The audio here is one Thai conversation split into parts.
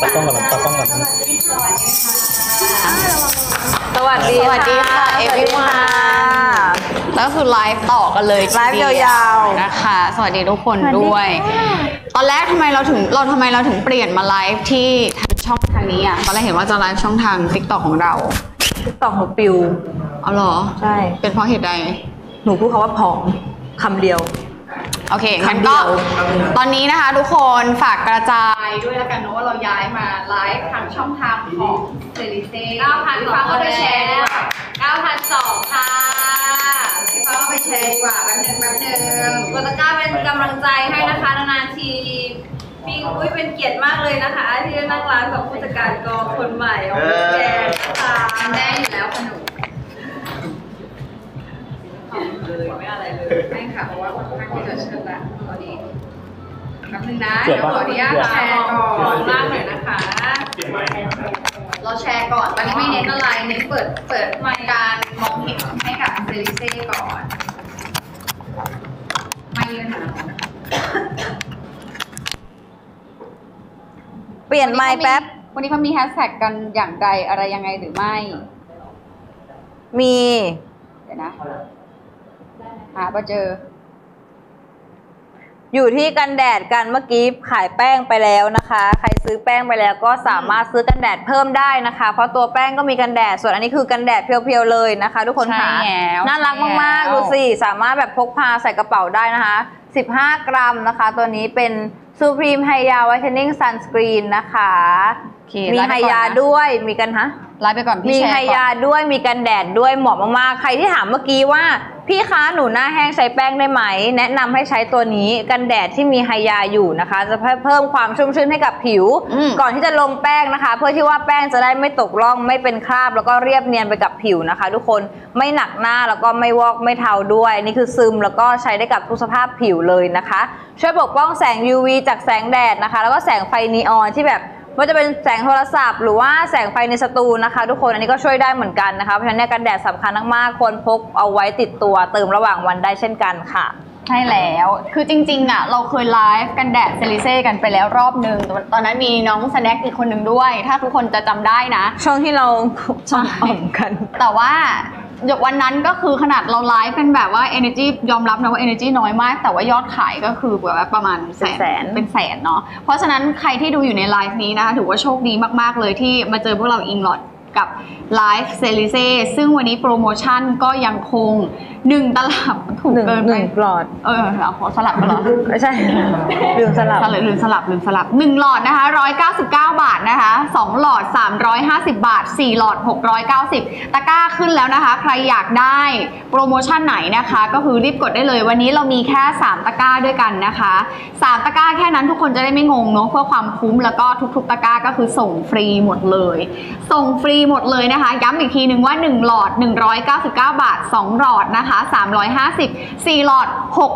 ตากล้องก่อนตากล้องก่อนสวัสดีสวัสดีค่ะเอฟวีมาแล้วคือไลฟ์ต่อกันเลยไลฟ์ยาวๆนะคะสวัสดีทุกคนด้วยตอนแรกทำไมเราถึงเปลี่ยนมาไลฟ์ที่ช่องทางนี้อ่ะตอนแรกเห็นว่าจะไลฟ์ช่องทาง TikTok ของเรา TikTok หนูปิวเอาหรอใช่เป็นเพราะเหตุใดหนูพูดคำว่าผอมคำเดียวโอเคงั้นก็ตอนนี้นะคะทุกคนฝากกระจายด้วยแล้วกันนะว่าเราย้ายมาไลฟ์ทางช่องทางของเซริเซ่ 9,000 ฟังก็ไปแชร์ดีกว่า 9,200 ค่ะพี่ฟ้าก็ไปแชร์ดีกว่าแป๊บนึงกดตะกร้าเป็นกำลังใจให้นะคะนานๆทีพี่อุ้ยเป็นเกียรติมากเลยนะคะที่ได้นั่งร้านกับผู้จัดการกองคนใหม่ของพี่แจนนะคะแน่อยู่แล้วขนมเลยไม่อะไรเลยไม่ค่ะเพราะว่าค่อนข้างที่จะเชิดละตอนนี้คำนึงนะเดี๋ยวขออนุญาตแชร์ก่อนล่างหน่อยนะคะเราแชร์ก่อนตอนนี้ไม่เน้นอะไรเน้นเปิดรายการมองเห็นให้กับเซริเซ่ก่อนไม่มีปัญหาเปลี่ยนไมค์แป๊บวันนี้เขามีแฮชแท็กกันอย่างใดอะไรยังไงหรือไม่มีเดี๋ยวนะหาพอเจออยู่ที่กันแดดกันเมื่อกี้ขายแป้งไปแล้วนะคะใครซื้อแป้งไปแล้วก็สามารถซื้อกันแดดเพิ่มได้นะคะเพราะตัวแป้งก็มีกันแดดส่วนอันนี้คือกันแดดเพียวๆเลยนะคะทุกคนค่ะน่ารักมากๆดูสิสามารถแบบพกพาใส่กระเป๋าได้นะคะ15 กรัมนะคะตัวนี้เป็นซูพรีมไฮยาไวท์เทนนิ่งซันสกรีนนะคะมีไฮยาด้วยมีกันฮะไลฟ์ไปก่อนพี่แชร์มีไฮยาด้วยมีกันแดดด้วยเหมาะมากๆใครที่ถามเมื่อกี้ว่าพี่คะหนูหน้าแห้งใช้แป้งได้ไหมแนะนำให้ใช้ตัวนี้กันแดดที่มีไฮยาอยู่นะคะจะเพิ่มความชุ่มชื้นให้กับผิวก่อนที่จะลงแป้งนะคะเพื่อที่ว่าแป้งจะได้ไม่ตกร่องไม่เป็นคราบแล้วก็เรียบเนียนไปกับผิวนะคะทุกคนไม่หนักหน้าแล้วก็ไม่วอกไม่เทาด้วยนี่คือซึมแล้วก็ใช้ได้กับทุกสภาพผิวเลยนะคะช่วยปกป้องแสง UV จากแสงแดดนะคะแล้วก็แสงไฟนีออนที่แบบว่าจะเป็นแสงโทรศัพท์หรือว่าแสงไฟในสตูนะคะทุกคนอันนี้ก็ช่วยได้เหมือนกันนะคะเพราะฉะนั้นกันแดดสำคัญมากๆควรพกเอาไว้ติดตัวเติมระหว่างวันได้เช่นกันค่ะใช่แล้วคือจริงๆอ่ะเราเคยไลฟ์กันแดดเซริเซ่กันไปแล้วรอบหนึ่งตอนนั้นมีน้องสแน็คอีกคนหนึ่งด้วยถ้าทุกคนจะจำได้นะช่วงที่เราช่วงอ่อมกันแต่ว่าวันนั้นก็คือขนาดเราไลฟ์เป็นแบบว่า energy ยอมรับนะว่า energy น้อยมากแต่ว่ายอดขายก็คือแบบประมาณแสนเป็นแสนเนาะเพราะฉะนั้นใครที่ดูอยู่ในไลฟ์นี้นะคะถือว่าโชคดีมากๆเลยที่มาเจอพวกเราอิงลอดกับไลฟ์เซริเซ่ซึ่งวันนี้โปรโมชั่นก็ยังคง1ตลับถูกเกินไปหลอดเอาขอสลับกันหรอไม่ใช่ลืมสลับ1หลอดนะคะ199บาทนะคะ2หลอด350บาท4หลอด690ตะกร้าขึ้นแล้วนะคะใครอยากได้โปรโมชั่นไหนนะคะก็คือรีบกดได้เลยวันนี้เรามีแค่3ตะกร้าด้วยกันนะคะ3ตะกร้าแค่นั้นทุกคนจะได้ไม่งงเนาะเพื่อความคุ้มแล้วก็ทุกๆตะกร้าก็คือส่งฟรีหมดเลยส่งฟรีหมดเลยนะคะย้ำอีกทีหนึ่งว่า1หลอด199บาท2หลอดนะคะ350 4หลอด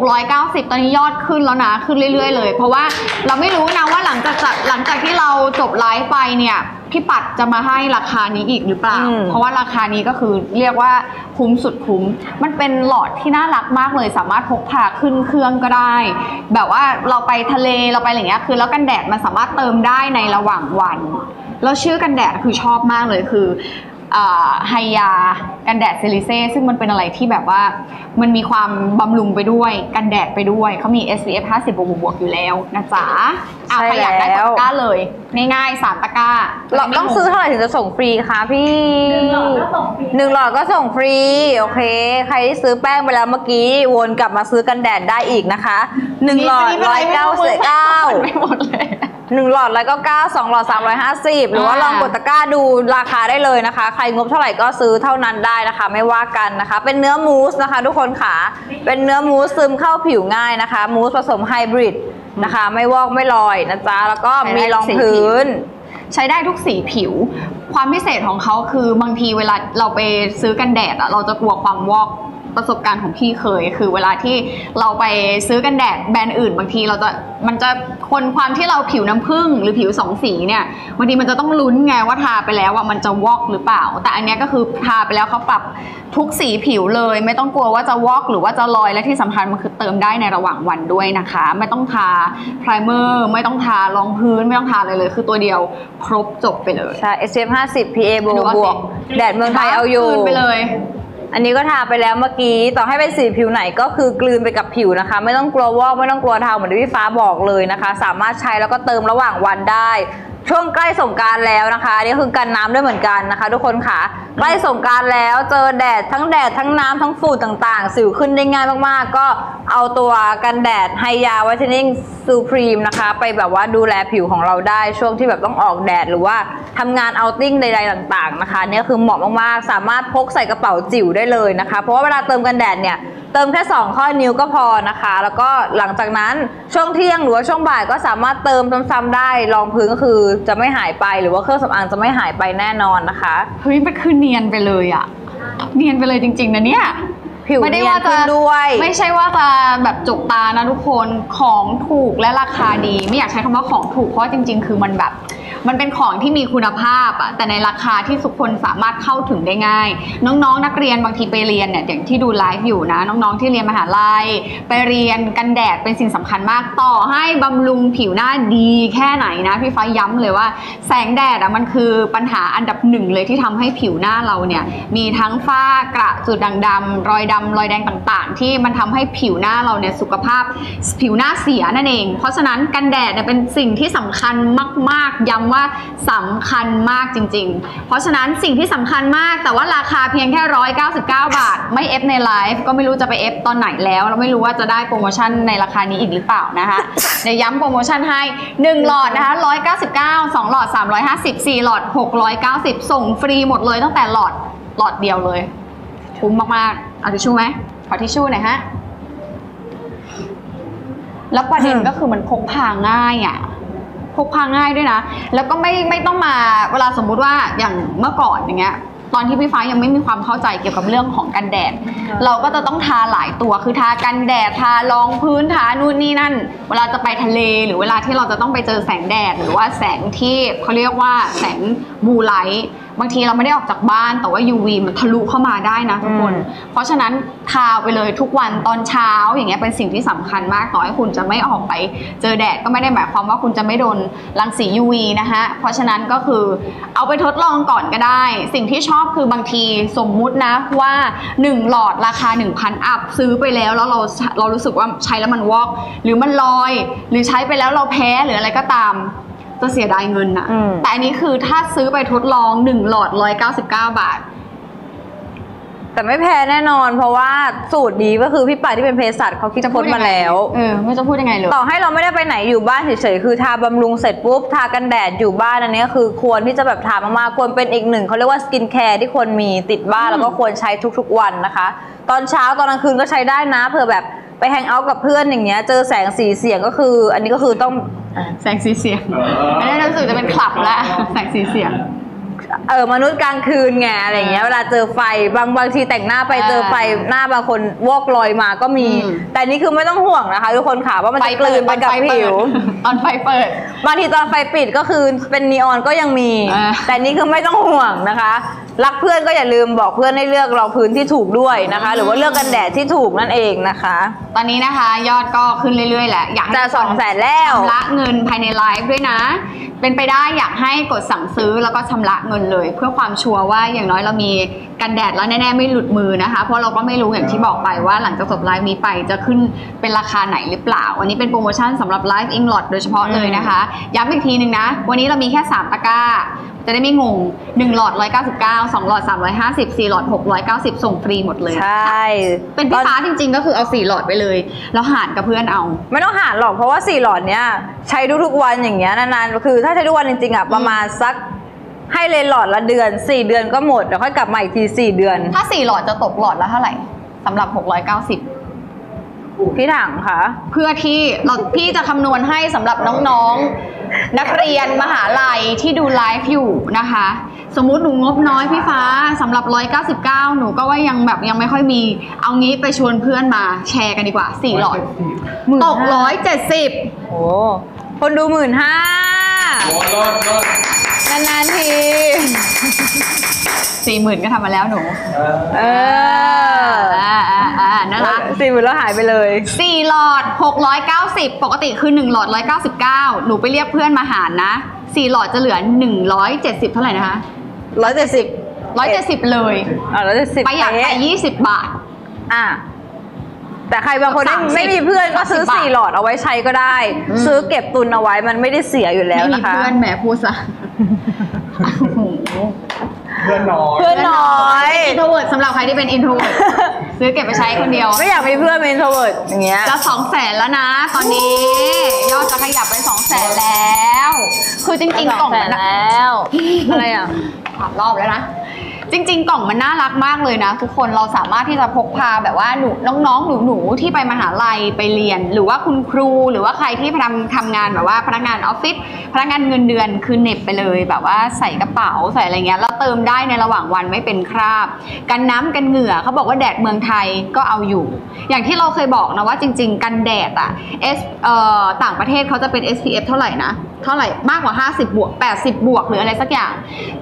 690ตอนนี้ยอดขึ้นแล้วนะขึ้นเรื่อยๆเลยเพราะว่าเราไม่รู้นะว่าหลังจากที่เราจบไลฟ์ไปเนี่ยพี่ปัดจะมาให้ราคานี้อีกหรือเปล่าเพราะว่าราคานี้ก็คือเรียกว่าคุ้มสุดคุ้มมันเป็นหลอดที่น่ารักมากเลยสามารถพกพาขึ้นเครื่องก็ได้แบบว่าเราไปทะเลเราไปอะไรเงี้ยคือแล้วกันแดดมันสามารถเติมได้ในระหว่างวันแล้วชื่อกันแดดคือชอบมากเลยคือไฮยากันแดดเซริเซ่ซึ่งมันเป็นอะไรที่แบบว่ามันมีความบำรุงไปด้วยกันแดดไปด้วยเขามี SPF 50 บวกๆอยู่แล้วนะจ๊ะใครอยากได้ตะกร้าเลยง่ายๆ3ตะกร้าเราต้องซื้อเท่าไหร่ถึงจะส่งฟรีคะพี่1 หลอดก็ส่งฟรีโอเคใครที่ซื้อแป้งไปแล้วเมื่อกี้วนกลับมาซื้อกันแดดได้อีกนะคะ1หลอด199ไม่หมดเลย1หลอด1992หลอด350หรือว่าลองกดตะกร้าดูราคาได้เลยนะคะใครงบเท่าไหร่ก็ซื้อเท่านั้นได้นะคะไม่ว่ากันนะคะเป็นเนื้อมูสนะคะทุกคนค่ะเป็นเนื้อมูสซึมเข้าผิวง่ายนะคะมูสผสมไฮบริดนะคะไม่วอกไม่ลอยนะจ๊ะแล้วก็มีรองพื้นใช้ได้ทุกสีผิวความพิเศษของเขาคือบางทีเวลาเราไปซื้อกันแดดอะเราจะกลัวความวอก ประสบการณ์ของพี่เคยคือเวลาที่เราไปซื้อกันแดดแบรนด์อื่นบางทีมันจะคนความที่เราผิวน้ำผึ้งหรือผิวสองสีเนี่ยบางทีมันจะต้องลุ้นไงว่าทาไปแล้วว่ามันจะวอกหรือเปล่าแต่อันนี้ก็คือทาไปแล้วเขาปรับทุกสีผิวเลยไม่ต้องกลัวว่าจะวอกหรือว่าจะลอยและที่สำคัญมันคือเติมได้ในระหว่างวันด้วยนะคะไม่ต้องทาไพรเมอร์ไม่ต้องทารองพื้นไม่ต้องทาอะไรเลยคือตัวเดียวครบจบไปเลยใช่ SPF 50 PA บวกแดดเมืองไทยเอาอยู่ไปเลยอันนี้ก็ทาไปแล้วเมื่อกี้ต่อให้เป็นสีผิวไหนก็คือกลืนไปกับผิวนะคะไม่ต้องกลัววอกไม่ต้องกลัวเทาเหมือนที่พี่ฟ้าบอกเลยนะคะสามารถใช้แล้วก็เติมระหว่างวันได้ช่วงใกล้สงกรานต์แล้วนะคะนี่คือกันน้ำด้วยเหมือนกันนะคะทุกคนค่ะใกล้สงกรานต์แล้วเจอแดดทั้งน้ำทั้งฝุ่นต่างๆสิวขึ้นได้ง่ายมากๆก็เอาตัวกันแดดไฮยาไวท์เทนนิ่งซูพรีมนะคะไปแบบว่าดูแลผิวของเราได้ช่วงที่แบบต้องออกแดดหรือว่าทำงานเอาติ้งใดๆต่างๆนะคะนี่คือเหมาะมากๆสามารถพกใส่กระเป๋าจิ๋วได้เลยนะคะเพราะว่าเวลาเติมกันแดดเนี่ยเติมแค่2ข้อนิ้วก็พอนะคะแล้วก็หลังจากนั้นช่วงเที่ยงหรือว่าช่วงบ่ายก็สามารถเติมซ้ำๆได้รองพื้นก็คือจะไม่หายไปหรือว่าเครื่องสำอางจะไม่หายไปแน่นอนนะคะเฮ้ยมันคือเนียนไปเลยอะเนียนไปเลยจริงๆนะเนี่ยผิวเนียนขึ้นด้วยไม่ใช่ว่าจะแบบจกตานะทุกคนของถูกและราคาดีไม่อยากใช้คำว่าของถูกเพราะจริงๆคือมันแบบมันเป็นของที่มีคุณภาพอะแต่ในราคาที่ทุกคนสามารถเข้าถึงได้ง่ายน้องนักเรียนบางทีไปเรียนเนี่ยอย่างที่ดูไลฟ์อยู่นะน้องๆที่เรียนมหาลัยไปเรียนกันแดดเป็นสิ่งสำคัญมากต่อให้บำรุงผิวหน้าดีแค่ไหนนะพี่ฟ้าย้ำเลยว่าแสงแดดอะมันคือปัญหาอันดับหนึ่งเลยที่ทำให้ผิวหน้าเราเนี่ยมีทั้งฝ้ากระจุดด่างดำรอยดำรอยแดงต่างๆที่มันทำให้ผิวหน้าเราเนี่ยสุขภาพผิวหน้าเสียนั่นเองเพราะฉะนั้นกันแดดเนี่ยเป็นสิ่งที่สำคัญมากๆย้ำว่าสำคัญมากจริงๆเพราะฉะนั้นสิ่งที่สำคัญมากแต่ว่าราคาเพียงแค่199 บาทไม่เอฟในไลฟ์ก็ไม่รู้จะไปเอฟตอนไหนแล้วเราไม่รู้ว่าจะได้โปรโมชั่นในราคานี้อีกหรือเปล่านะคะ เดี๋ยวย้ำโปรโมชั่นให้1หลอดนะคะ199 2หลอด350 4หลอด690ส่งฟรีหมดเลยตั้งแต่หลอดเดียวเลยคุ้มมากๆเอาทิชชู่ไหมขอทิชชู่หน่อยฮะแล้วประเด็นก็คือมันพกพาง่ายอ่ะพกพาง่ายด้วยนะแล้วก็ไม่ต้องมาเวลาสมมุติว่าอย่างเมื่อก่อนอย่างเงี้ยตอนที่พี่ฟ้ายังไม่มีความเข้าใจเกี่ยวกับเรื่องของกันแดด เราก็จะต้องทาหลายตัวคือทากันแดดทารองพื้นทานู่นนี่นั่นเวลาจะไปทะเลหรือเวลาที่เราจะต้องไปเจอแสงแดดหรือว่าแสงที่เขาเรียกว่าแสงบูไลท์บางทีเราไม่ได้ออกจากบ้านแต่ว่า UV มันทะลุเข้ามาได้นะทุกคนเพราะฉะนั้นทาไปเลยทุกวันตอนเช้าอย่างเงี้ยเป็นสิ่งที่สำคัญมากต่อให้คุณจะไม่ออกไปเจอแดดก็ไม่ได้หมายความว่าคุณจะไม่โดนรังสี UV นะคะเพราะฉะนั้นก็คือเอาไปทดลองก่อนก็ได้สิ่งที่ชอบคือบางทีสมมุตินะว่า1หลอดราคา 1,000 อัพซื้อไปแล้วเรารู้สึกว่าใช้แล้วมันวอกหรือมันลอยหรือใช้ไปแล้วเราแพ้หรืออะไรก็ตามจะเสียดายเงินนะแต่อันนี้คือถ้าซื้อไปทดลอง1หลอด199 บาทแต่ไม่แพ้แน่นอนเพราะว่าสูตรนี้ก็คือพี่ป่าที่เป็นเภสัชเขาคิดจะพ้นมาแล้วไม่จะพูดยังไงเลยต่อให้เราไม่ได้ไปไหนอยู่บ้านเฉยๆคือทาบำรุงเสร็จปุ๊บทากันแดดอยู่บ้านอันนี้คือควรที่จะแบบทามากๆควรเป็นอีกหนึ่งเขาเรียกว่าสกินแคร์ที่ควรมีติดบ้านแล้วก็ควรใช้ทุกๆวันนะคะตอนเช้าตอนกลางคืนก็ใช้ได้นะเผื่อแบบไปแฮงเอาท์กับเพื่อนอย่างเงี้ยเจอแสงสีเสียงก็คืออันนี้ก็คือต้องแสงสีเสียงอันนี้รู้สึกจะเป็นคลับละแสงสีเสียงมนุษย์กลางคืนไงอะไรเงี้ยเวลาเจอไฟบางทีแต่งหน้าไปเจอไฟหน้าบางคนวอกลอยมาก็มีแต่นี่คือไม่ต้องห่วงนะคะทุกคนค่ะว่ามันจะกลืนไปกับผิวตอนไฟเปิดบางทีตอนไฟปิดก็คือเป็นนีออนก็ยังมีแต่นี่คือไม่ต้องห่วงนะคะรักเพื่อนก็อย่าลืมบอกเพื่อนให้เลือกรองพื้นที่ถูกด้วยนะคะหรือว่าเลือกกันแดดที่ถูกนั่นเองนะคะตอนนี้นะคะยอดก็ขึ้นเรื่อยๆแหละอยากจะ200,000แล้วชำระเงินภายในไลฟ์ด้วยนะเป็นไปได้อยากให้กดสั่งซื้อแล้วก็ชำระเงินเลยเพื่อความชัวร์ว่าอย่างน้อยเรามีกันแดดแล้วแน่ๆไม่หลุดมือนะคะเพราะเราก็ไม่รู้อย่างที่บอกไปว่าหลังจากจบไลฟ์นี้ไปจะขึ้นเป็นราคาไหนหรือเปล่าวันนี้เป็นโปรโมชั่นสำหรับไลฟ์อิงลอดโดยเฉพาะเลยนะคะย้ำอีกทีหนึ่งนะวันนี้เรามีแค่3ตะกร้าจะได้ไม่งง1หลอด199 2หลอด350 4หลอด690ส่งฟรีหมดเลยใช่เป็นพี่ฟ้าจริงๆก็คือเอา4หลอดไปเลยแล้วหารกับเพื่อนเอาไม่ต้องหารหรอกเพราะว่า4หลอดเนี้ยใช้ทุกวันอย่างเงี้ยนานๆคือถ้าใช้ทุกวันจริงๆอ่ะประมาณสักให้เลยหลอดละเดือน4เดือนก็หมดเดี๋ยวค่อยกลับมาอีกที4เดือนถ้า4หลอดจะตกหลอดละเท่าไหร่สำหรับ690 พี่ถังค่ะเพื่อที่พี่จะคำนวณให้สำหรับน้องๆนักเรียนมหาลัยที่ดูไลฟ์อยู่นะคะสมมุติหนูงบน้อยพี่ฟ้าสำหรับ199หนูก็ว่ายังไม่ค่อยมีเอางี้ไปชวนเพื่อนมาแชร์กันดีกว่า4หลอดตก170โอ้คนดู15,000นานๆที40,000ก็ทำมาแล้วหนูนะคะ40,000แล้วหายไปเลย4หลอด690ปกติคือ1หลอด199หนูไปเรียกเพื่อนมาหารนะ4หลอดจะเหลือ170เท่าไหร่นะคะ170เลย170ประหยัดไป20 บาทแต่ใครบางคนไม่มีเพื่อนก็ซื้อ4หลอดเอาไว้ใช้ก็ได้ซื้อเก็บตุนเอาไว้มันไม่ได้เสียอยู่แล้วนะคะไม่มีเพื่อนแหมพูดซะเพื่อนน้อยอินโทรเวิร์ดสำหรับใครที่เป็นอินโทรเวิร์ดซื้อเก็บไปใช้คนเดียวไม่อยากมีเพื่อนเป็นอินโทรเวิร์ดอย่างเงี้ยจะ200,000แล้วนะตอนนี้ยอดจะขยับไป200,000แล้วคือจริงๆกล่องมันแล้วอะไรอ่ะรอบแล้วนะจริงๆกล่องมันน่ารักมากเลยนะทุกคนเราสามารถที่จะพกพาแบบว่าหนูน้องๆหนูๆที่ไปมหาลัยไปเรียนหรือว่าคุณครูหรือว่าใครที่ทำงานแบบว่าพนักงานออฟฟิศพนักงานเงินเดือนคือเน็บไปเลยแบบว่าใส่กระเป๋าใส่อะไรเงี้ยแล้วเติมได้ในระหว่างวันไม่เป็นคราบกันน้ำกันเหงื่อเขาบอกว่าแดดเมืองไทยก็เอาอยู่อย่างที่เราเคยบอกนะว่าจริงๆกันแดดอะต่างประเทศเขาจะเป็น SPF เท่าไหร่นะเท่าไหร่มากกว่า50บวก80บวกหรืออะไรสักอย่าง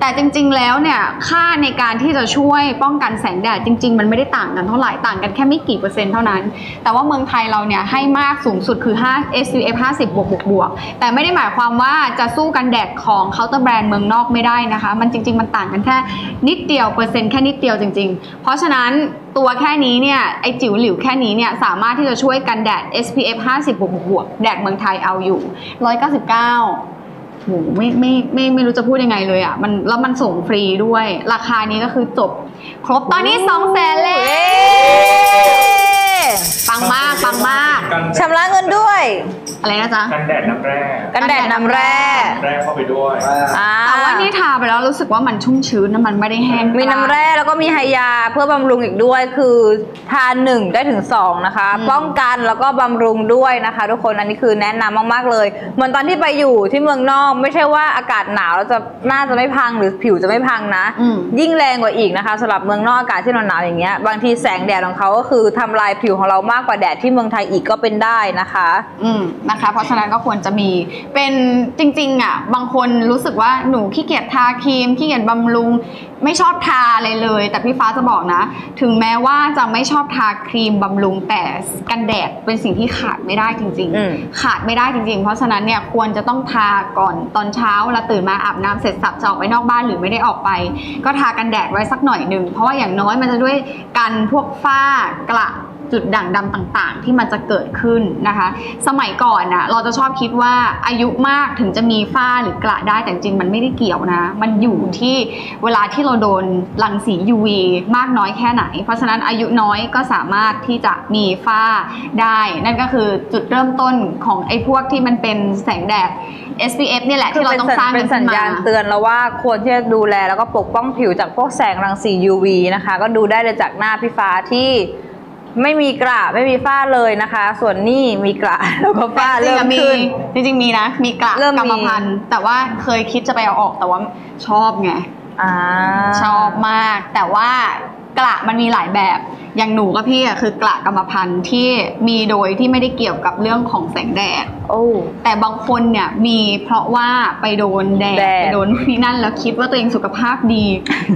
แต่จริงๆแล้วเนี่ยค่าในการที่จะช่วยป้องกันแสงแดดจริงๆมันไม่ได้ต่างกันเท่าไหร่ต่างกันแค่ไม่กี่เปอร์เซ็นต์เท่านั้นแต่ว่าเมืองไทยเราเนี่ยให้มากสูงสุดคือ5 SPF 50บวกแต่ไม่ได้หมายความว่าจะสู้กันแดดของเคาน์เตอร์แบรนด์เมืองนอกไม่ได้นะคะมันจริงๆมันต่างกันแค่นิดเดียวเปอร์เซ็นต์แค่นิดเดียวจริงๆเพราะฉะนั้นตัวแค่นี้เนี่ยไอจิ๋วหลิวแค่นี้เนี่ยสามารถที่จะช่วยกันแดด SPF 50บวกแดดเมืองไทยเอาอยู่199โหไม่รู้จะพูดยังไงเลยอ่ะมันแล้วมันส่งฟรีด้วยราคานี้ก็คือจบครบตอนนี้200,000เลยปังมากชำระเงินด้วยอะไรนะจ๊ะกันแดดน้ำแร่เข้าไปด้วยแต่ว่านี่ทาไปแล้วรู้สึกว่ามันชุ่มชื้นมันไม่ได้แห้งมีน้ำแร่แล้วก็มีไฮยาเพื่อบำรุงอีกด้วยคือทา1ได้ถึง2นะคะป้องกันแล้วก็บำรุงด้วยนะคะทุกคนอันนี้คือแนะนำมากๆเลยเหมือนตอนที่ไปอยู่ที่เมืองนอกไม่ใช่ว่าอากาศหนาวแล้วจะหน้าจะไม่พังหรือผิวจะไม่พังนะยิ่งแรงกว่าอีกนะคะสำหรับเมืองนอกอากาศที่หนาวอย่างเงี้ยบางทีแสงแดดของเขาก็คือทำลายผิวของเรามากกว่าแดดที่เมืองไทยอีกก็เป็นได้นะคะนะคะเพราะฉะนั้นก็ควรจะมีเป็นจริงๆอ่ะบางคนรู้สึกว่าหนูขี้เกียจทาครีมขี้เกียจบำรุงไม่ชอบทาอะไรเลยแต่พี่ฟ้าจะบอกนะถึงแม้ว่าจะไม่ชอบทาครีมบำรุงแต่กันแดดเป็นสิ่งที่ขาดไม่ได้จริงๆเพราะฉะนั้นเนี่ยควรจะต้องทาก่อนตอนเช้าเวลาตื่นมาอาบน้ำเสร็จสับจะออกไปนอกบ้านหรือไม่ได้ออกไปก็ทากันแดดไว้สักหน่อยหนึ่งเพราะว่าอย่างน้อยมันจะด้วยกันพวกฝ้ากระจุดด่างดำต่างๆที่มันจะเกิดขึ้นนะคะสมัยก่อนนะเราจะชอบคิดว่าอายุมากถึงจะมีฝ้าหรือกระได้แต่จริงมันไม่ได้เกี่ยวนะมันอยู่ที่เวลาที่เราโดนรังสี UV มากน้อยแค่ไหนเพราะฉะนั้นอายุน้อยก็สามารถที่จะมีฝ้าได้นั่นก็คือจุดเริ่มต้นของไอ้พวกที่มันเป็นแสงแดด SPF นี่แหละที่เราต้องสร้างเป็นสัญญาณเตือนแล้วว่าควรที่จะดูแลแล้วก็ปกป้องผิวจากพวกแสงรังสี UV นะคะก็ดูได้เลยจากหน้าพี่ฟ้าที่ไม่มีกระไม่มีฝ้าเลยนะคะส่วนนี่มีกระแล้วก็ฝ้าเริ่มขึ้นจริงๆมีนะมีกระกรรมพันธุ์แต่ว่าเคยคิดจะไปเอาออกแต่ว่าชอบไงชอบมากแต่ว่ากระมันมีหลายแบบอย่างหนูกับพี่คือกระกรรมพันธุ์ที่มีโดยที่ไม่ได้เกี่ยวกับเรื่องของแสงแดดแต่บางคนเนี่ยมีเพราะว่าไปโดนแดดไปโดนนี่นั่นแล้วคิดว่าตัวเองสุขภาพดี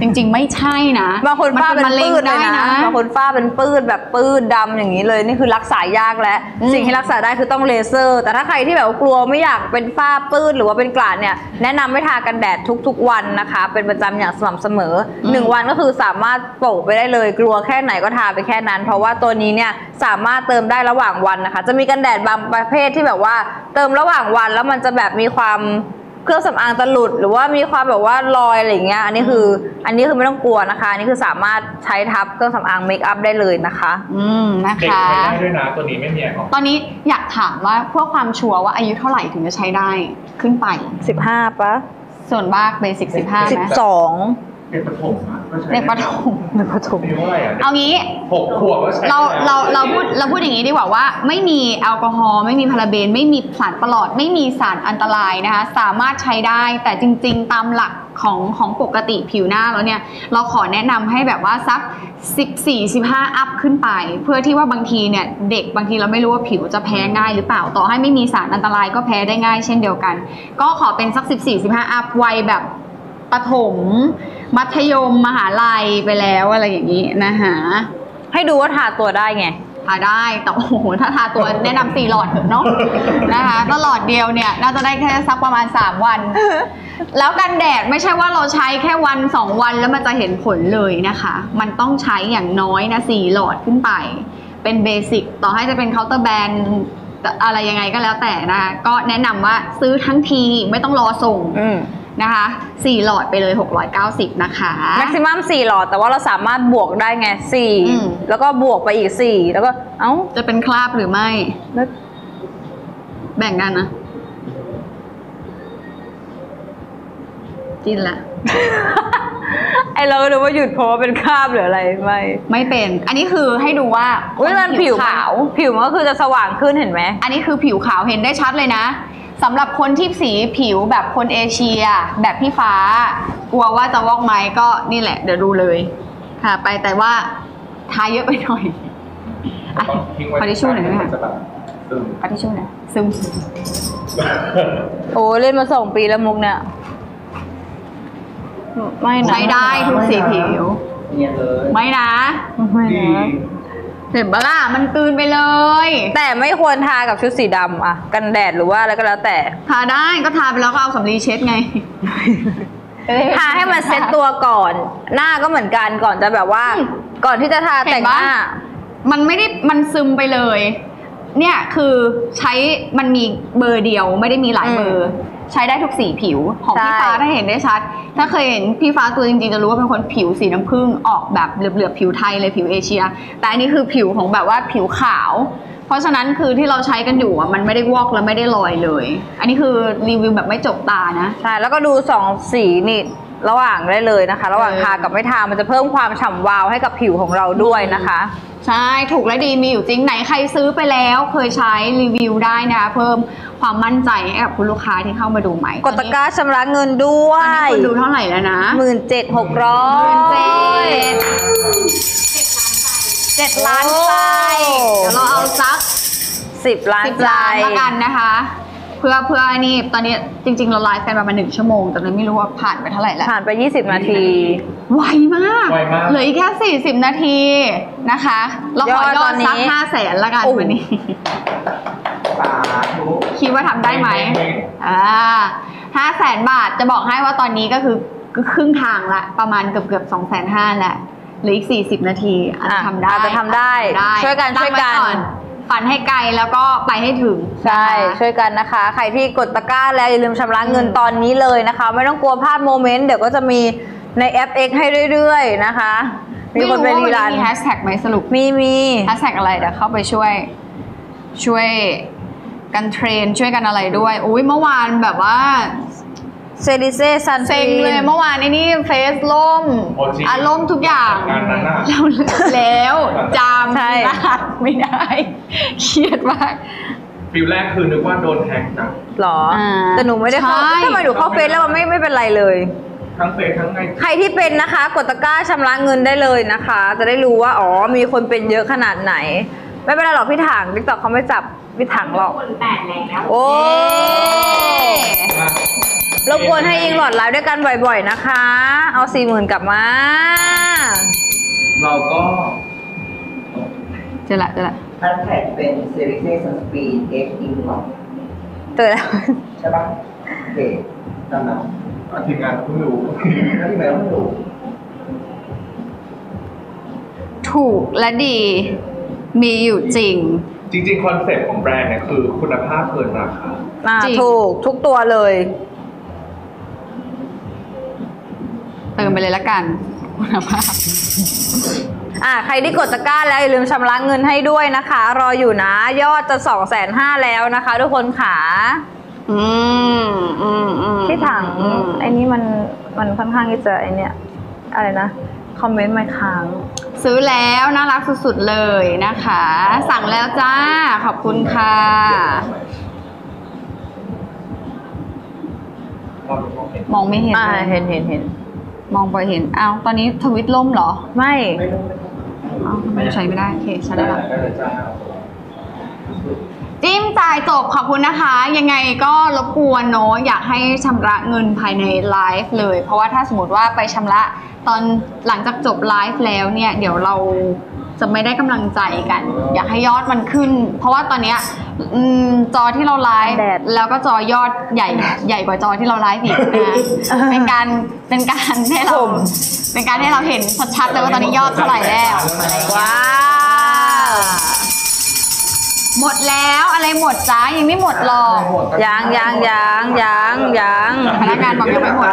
จริงๆไม่ใช่นะบางคนฝ้าเป็นปื้ดได้นะบางคนฝ้าเป็นปื้ดแบบปื้ดดำอย่างนี้เลยนี่คือรักษายากและสิ่งที่รักษาได้คือต้องเลเซอร์แต่ถ้าใครที่แบบกลัวไม่อยากเป็นฝ้าปื้ดหรือว่าเป็นกระเนี่ยแนะนำให้ทากันแดดทุกๆวันนะคะเป็นประจำอย่างสม่ำเสมอ1วันก็คือสามารถโปะไปได้เลยกลัวแค่ไหนก็ทาไปแค่นั้นเพราะว่าตัวนี้เนี่ยสามารถเติมได้ระหว่างวันนะคะจะมีกันแดดบางประเภทที่แบบว่าเติมระหว่างวันแล้วมันจะแบบมีความเครื่องสำอางจะหลุดหรือว่ามีความแบบว่าลอยอะไรอย่างเงี้ยอันนี้คือไม่ต้องกลัวนะคะอันนี้คือสามารถใช้ทับเครื่องสำอางเมคอัพได้เลยนะคะนะคะใช้ได้ด้วยนะตัวนี้ไม่มีอะไรตอนนี้อยากถามว่าเพื่อความชัวร์ว่าอายุเท่าไหร่ถึงจะใช้ได้ขึ้นไป15ปะส่วนมากเบสิก15 12เป็นประถม เด็กประถมเอางี้6 ขวบเราพูดอย่างนี้ดีกว่าว่าไม่มีแอลกอฮอล์ไม่มีพาราเบนไม่มีสารปลอดไม่มีสารอันตรายนะคะสามารถใช้ได้แต่จริงๆตามหลักของปกติผิวหน้าแล้วเนี่ยเราขอแนะนำให้แบบว่าสัก14-15 อัพขึ้นไปเพื่อที่ว่าบางทีเนี่ยเด็กบางทีเราไม่รู้ว่าผิวจะแพ้ง่ายหรือเปล่าต่อให้ไม่มีสารอันตรายก็แพ้ได้ง่ายเช่นเดียวกันก็ขอเป็นสัก14-15 อัพวัยแบบประถมมัธยมมหาลัยไปแล้วอะไรอย่างนี้นะคะให้ดูว่าทาตัวได้ไงทาได้แต่โอ้โหถ้าทาตัวแนะนำ4 หลอดเถอะเนาะนะคะก็หลอดเดียวเนี่ยน่าจะได้แค่สักประมาณ3 วันแล้วกันแดดไม่ใช่ว่าเราใช้แค่1-2 วันแล้วมันจะเห็นผลเลยนะคะมันต้องใช้อย่างน้อยนะ4 หลอดขึ้นไปเป็นเบสิกต่อให้จะเป็นเคาน์เตอร์แบรนด์อะไรยังไงก็แล้วแต่นะคะก็แนะนำว่าซื้อทั้งทีไม่ต้องรอส่งนะคะ4 หลอดไปเลย690นะคะแม็กซิมัม4 หลอดแต่ว่าเราสามารถบวกได้ไง4แล้วก็บวกไปอีก4แล้วก็เอ้าจะเป็นคราบหรือไม่แบ่งกันนะจินละ ไอเราก็รู้ว่าหยุดเพราะว่าเป็นคราบหรืออะไรไม่เป็นอันนี้คือให้ดูว่ามันผิวขาวผิวมันก็คือจะสว่างขึ้นเห็นไหมอันนี้คือผิวขาวเห็นได้ชัดเลยนะสำหรับคนที่สีผิวแบบคนเอเชียแบบพี่ฟ้ากลัวว่าจะวอกไหมก็นี่แหละเดี๋ยวดูเลยค่ะไปแต่ว่าทาเยอะไปหน่อยพอทิชชู่หน่อยไหมคะพอทิชชู่หน่อยซึมโอ้เล่นมา2 ปีแล้วมุกเนี่ยไม่นะใช้ได้ทุกสีผิวไม่นะเห็นปะล่ะมันตื่นไปเลยแต่ไม่ควรทากับชุดสีดำอะกันแดดหรือว่าอะไรก็แล้วแต่ทาได้ก็ทาไปแล้วก็เอาสำลีเช็ดไง ทาให้มันเซ็ตตัวก่อนหน้าก็เหมือนกันก่อนจะแบบว่าก่อนที่จะทาแต่งหน้ามันไม่ได้มันซึมไปเลยเนี่ยคือใช้มันมีเบอร์เดียวไม่ได้มีหลายเบอร์ใช้ได้ทุกสีผิวของพี่ฟ้าถ้าเห็นได้ชัดถ้าเคยเห็นพี่ฟ้าตัวจริงๆจะรู้ว่าเป็นคนผิวสีน้ำผึ้งออกแบบเหลือบๆผิวไทยเลยผิวเอเชียแต่อันนี้คือผิวของแบบว่าผิวขาวเพราะฉะนั้นคือที่เราใช้กันอยู่อ่ะมันไม่ได้วอกและไม่ได้ลอยเลยอันนี้คือรีวิวแบบไม่จกตานะใช่แล้วก็ดู2 สีนี่ระหว่างได้เลยนะคะระหว่างทากับไม่ทามันจะเพิ่มความฉ่ำวาวให้กับผิวของเราด้วยนะคะใช่ถูกและดีมีอยู่จริงไหนใครซื้อไปแล้วเคยใช้รีวิวได้นะเพิ่มความมั่นใจให้กับคุณลูกค้าที่เข้ามาดูใหม่กดตะกร้าชำระเงินด้วยตอนนี้คุณดูเท่าไหร่แล้วนะ17,6007 ล้านใจเดี๋ยวเราเอาซัก10 ล้านใจแล้วกันนะคะเพื่อนี่ตอนนี้จริงๆเราไลฟ์กันประมาณ1 ชั่วโมงแต่ไม่รู้ว่าผ่านไปเท่าไหร่แล้วผ่านไป20 นาทีไวมากเหลืออีกแค่40 นาทีนะคะเราขอยอดซัก500,000ละกันวันนี้คิดว่าทำได้ไหม500,000 บาทจะบอกให้ว่าตอนนี้ก็คือครึ่งทางละประมาณเกือบ250,000ละเหลืออีก40 นาทีอาจจะทำได้ช่วยกันฝันให้ไกลแล้วก็ไปให้ถึงใช่ช่วยกันนะคะใครที่กดตะกร้าแล้วอย่าลืมชำระเงินตอนนี้เลยนะคะไม่ต้องกลัวพลาดโมเมนต์เดี๋ยวก็จะมีในแอป X ให้เรื่อยๆนะคะมีคนไปรีรันมีแฮชแท็กไหมสรุปมีแฮชแท็กอะไรเดี๋ยวเข้าไปช่วยกันเทรนช่วยกันอะไรด้วยอุ้ยเมื่อวานแบบว่าเซริเซซันเซ็งเลยเมื่อวานนี่เฟซล่มอารมณ์ทุกอย่างแล้วจามไม่ได้เครียดมากฟิลแรกคือนึกว่าโดนแฮกนะหรอแต่หนูไม่ได้เข้าทำไมหนูเข้าเฟซแล้วมันไม่เป็นไรเลยทั้งเฟซทั้งไงใครที่เป็นนะคะกดตะกร้าชำระเงินได้เลยนะคะจะได้รู้ว่าอ๋อมีคนเป็นเยอะขนาดไหนไม่เป็นไรหรอกพี่ถังTikTokเขาไม่จับพี่ถังหรอกโอ้รบกวนให้ยิงหลอดไลฟ์ด้วยกันบ่อยๆนะคะเอา40,000กลับมาเราก็เจอละแฮชแท็กเป็นเซริเซซันสปีดเอ็กซ์อินหลอดเจอแล้วใช่ปะเด็กตำนานทีมงานต้องรู้ที่ไหนต้องรู้ถูกและดีมีอยู่จริงคอนเซ็ปต์ของแบรนด์เนี่ยคือคุณภาพเกินราคาถูกทุกตัวเลยเติมไปเลยละกันคุณภาพใครที่กดตะกร้าแล้วอย่าลืมชำระเงินให้ด้วยนะคะรออยู่นะยอดจะ250,000แล้วนะคะทุกคนขาที่ถังไอ้นี้มันค่อนข้างที่จะไอเนี้ยอะไรนะ คอมเมนต์มาค้างซื้อแล้วน่ารักสุดๆเลยนะคะสั่งแล้วจ้าขอบคุณค่ะมองไม่เห็นเห็นมองไปเห็นอ้าวตอนนี้ทวิตล่มเหรอไม่อ้าวใช้ไม่ได้โอเคใช้ได้ละจิ้มจ่ายจบขอบคุณนะคะยังไงก็รบกวนเนาะอยากให้ชำระเงินภายในไลฟ์เลยเพราะว่าถ้าสมมติว่าไปชำระตอนหลังจากจบไลฟ์แล้วเนี่ยเดี๋ยวเราจะไม่ได้กำลังใจกันอยากให้ยอดมันขึ้นเพราะว่าตอนนี้จอที่เราไลฟ์แล้วก็จอยอดใหญ่ใหญ่กว่าจอที่เราไลฟ์อีกนะเป็นการให้เราเห็นชัดๆเลยว่าตอนนี้ยอดเท่าไหร่แล้วว้าวหมดแล้วอะไรหมดจ้ายังไม่หมดหรอกยังพนักงานบอกยังไม่หมด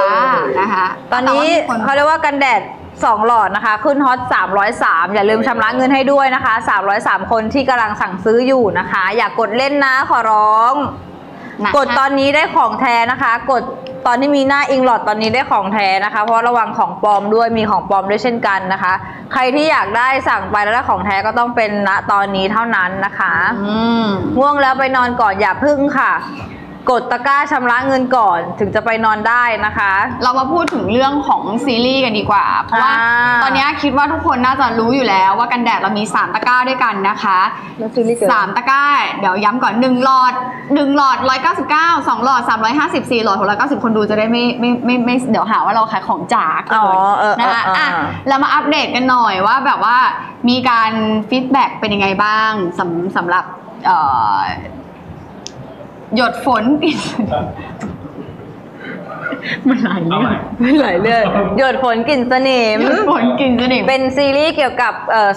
จ้านะคะตอนนี้เขาเรียกว่ากันแดด2 หลอดนะคะขึ้นฮอต303อย่าลืมชำระเงินให้ด้วยนะคะ303คนที่กำลังสั่งซื้ออยู่นะคะอย่ากดเล่นนะขอร้องกดตอนนี้ได้ของแท้นะคะกดตอนที่มีหน้าอิงหลอดตอนนี้ได้ของแท้นะคะเพราะระวังของปลอมด้วยมีของปลอมด้วยเช่นกันนะคะใครที่อยากได้สั่งไปแล้วได้ของแท้ก็ต้องเป็นณตอนนี้เท่านั้นนะคะง่วงแล้วไปนอนก่อนอย่าพึ่งค่ะกดตะกร้าชำระเงินก่อนถึงจะไปนอนได้นะคะเรามาพูดถึงเรื่องของซีรีส์กันดีกว่าเพราะว่าตอนนี้คิดว่าทุกคนน่าจะรู้อยู่แล้วว่ากันแดดเรามี3ตะกร้าด้วยกันนะคะ3ตะกร้าเดี๋ยวย้ำก่อน1หลอด1 หลอด 199 2หลอด 350 4หลอด 690คนดูจะได้ไม่เดี๋ยวหาว่าเราขายของจากนะคะเรามาอัปเดตกันหน่อยว่าแบบว่ามีการฟีดแบ็กเป็นยังไงบ้างสำหรับหยดฝนมันหลายเรื่องหยดฝนกลิ่นสนิมเป็นซีรีส์เกี่ยวกับ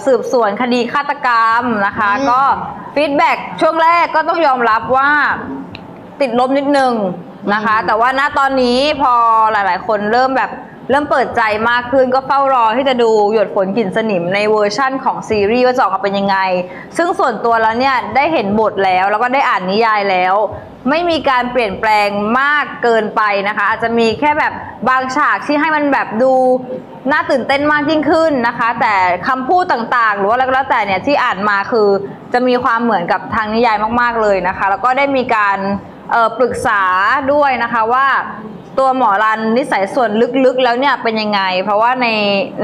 สืบสวนคดีฆาตกรรมนะคะก็ฟีดแบ็กช่วงแรกก็ต้องยอมรับว่าติดลบนิดนึงนะคะแต่ว่าณตอนนี้พอหลายๆคนเริ่มเปิดใจมากขึ้นก็เฝ้ารอที่จะดูหยดฝนกลิ่นสนิมในเวอร์ชั่นของซีรีส์ว่าจะออกมาเป็นยังไงซึ่งส่วนตัวแล้วเนี่ยได้เห็นบทแล้วแล้วก็ได้อ่านนิยายแล้วไม่มีการเปลี่ยนแปลงมากเกินไปนะคะอาจจะมีแค่แบบบางฉากที่ให้มันแบบดูน่าตื่นเต้นมากยิ่งขึ้นนะคะแต่คำพูดต่างๆหรือว่าอะไรก็แล้วแต่เนี่ยที่อ่านมาคือจะมีความเหมือนกับทางนิยายมากๆเลยนะคะแล้วก็ได้มีการปรึกษาด้วยนะคะว่าตัวหมอรันนิสัยส่วนลึกๆแล้วเนี่ยเป็นยังไงเพราะว่า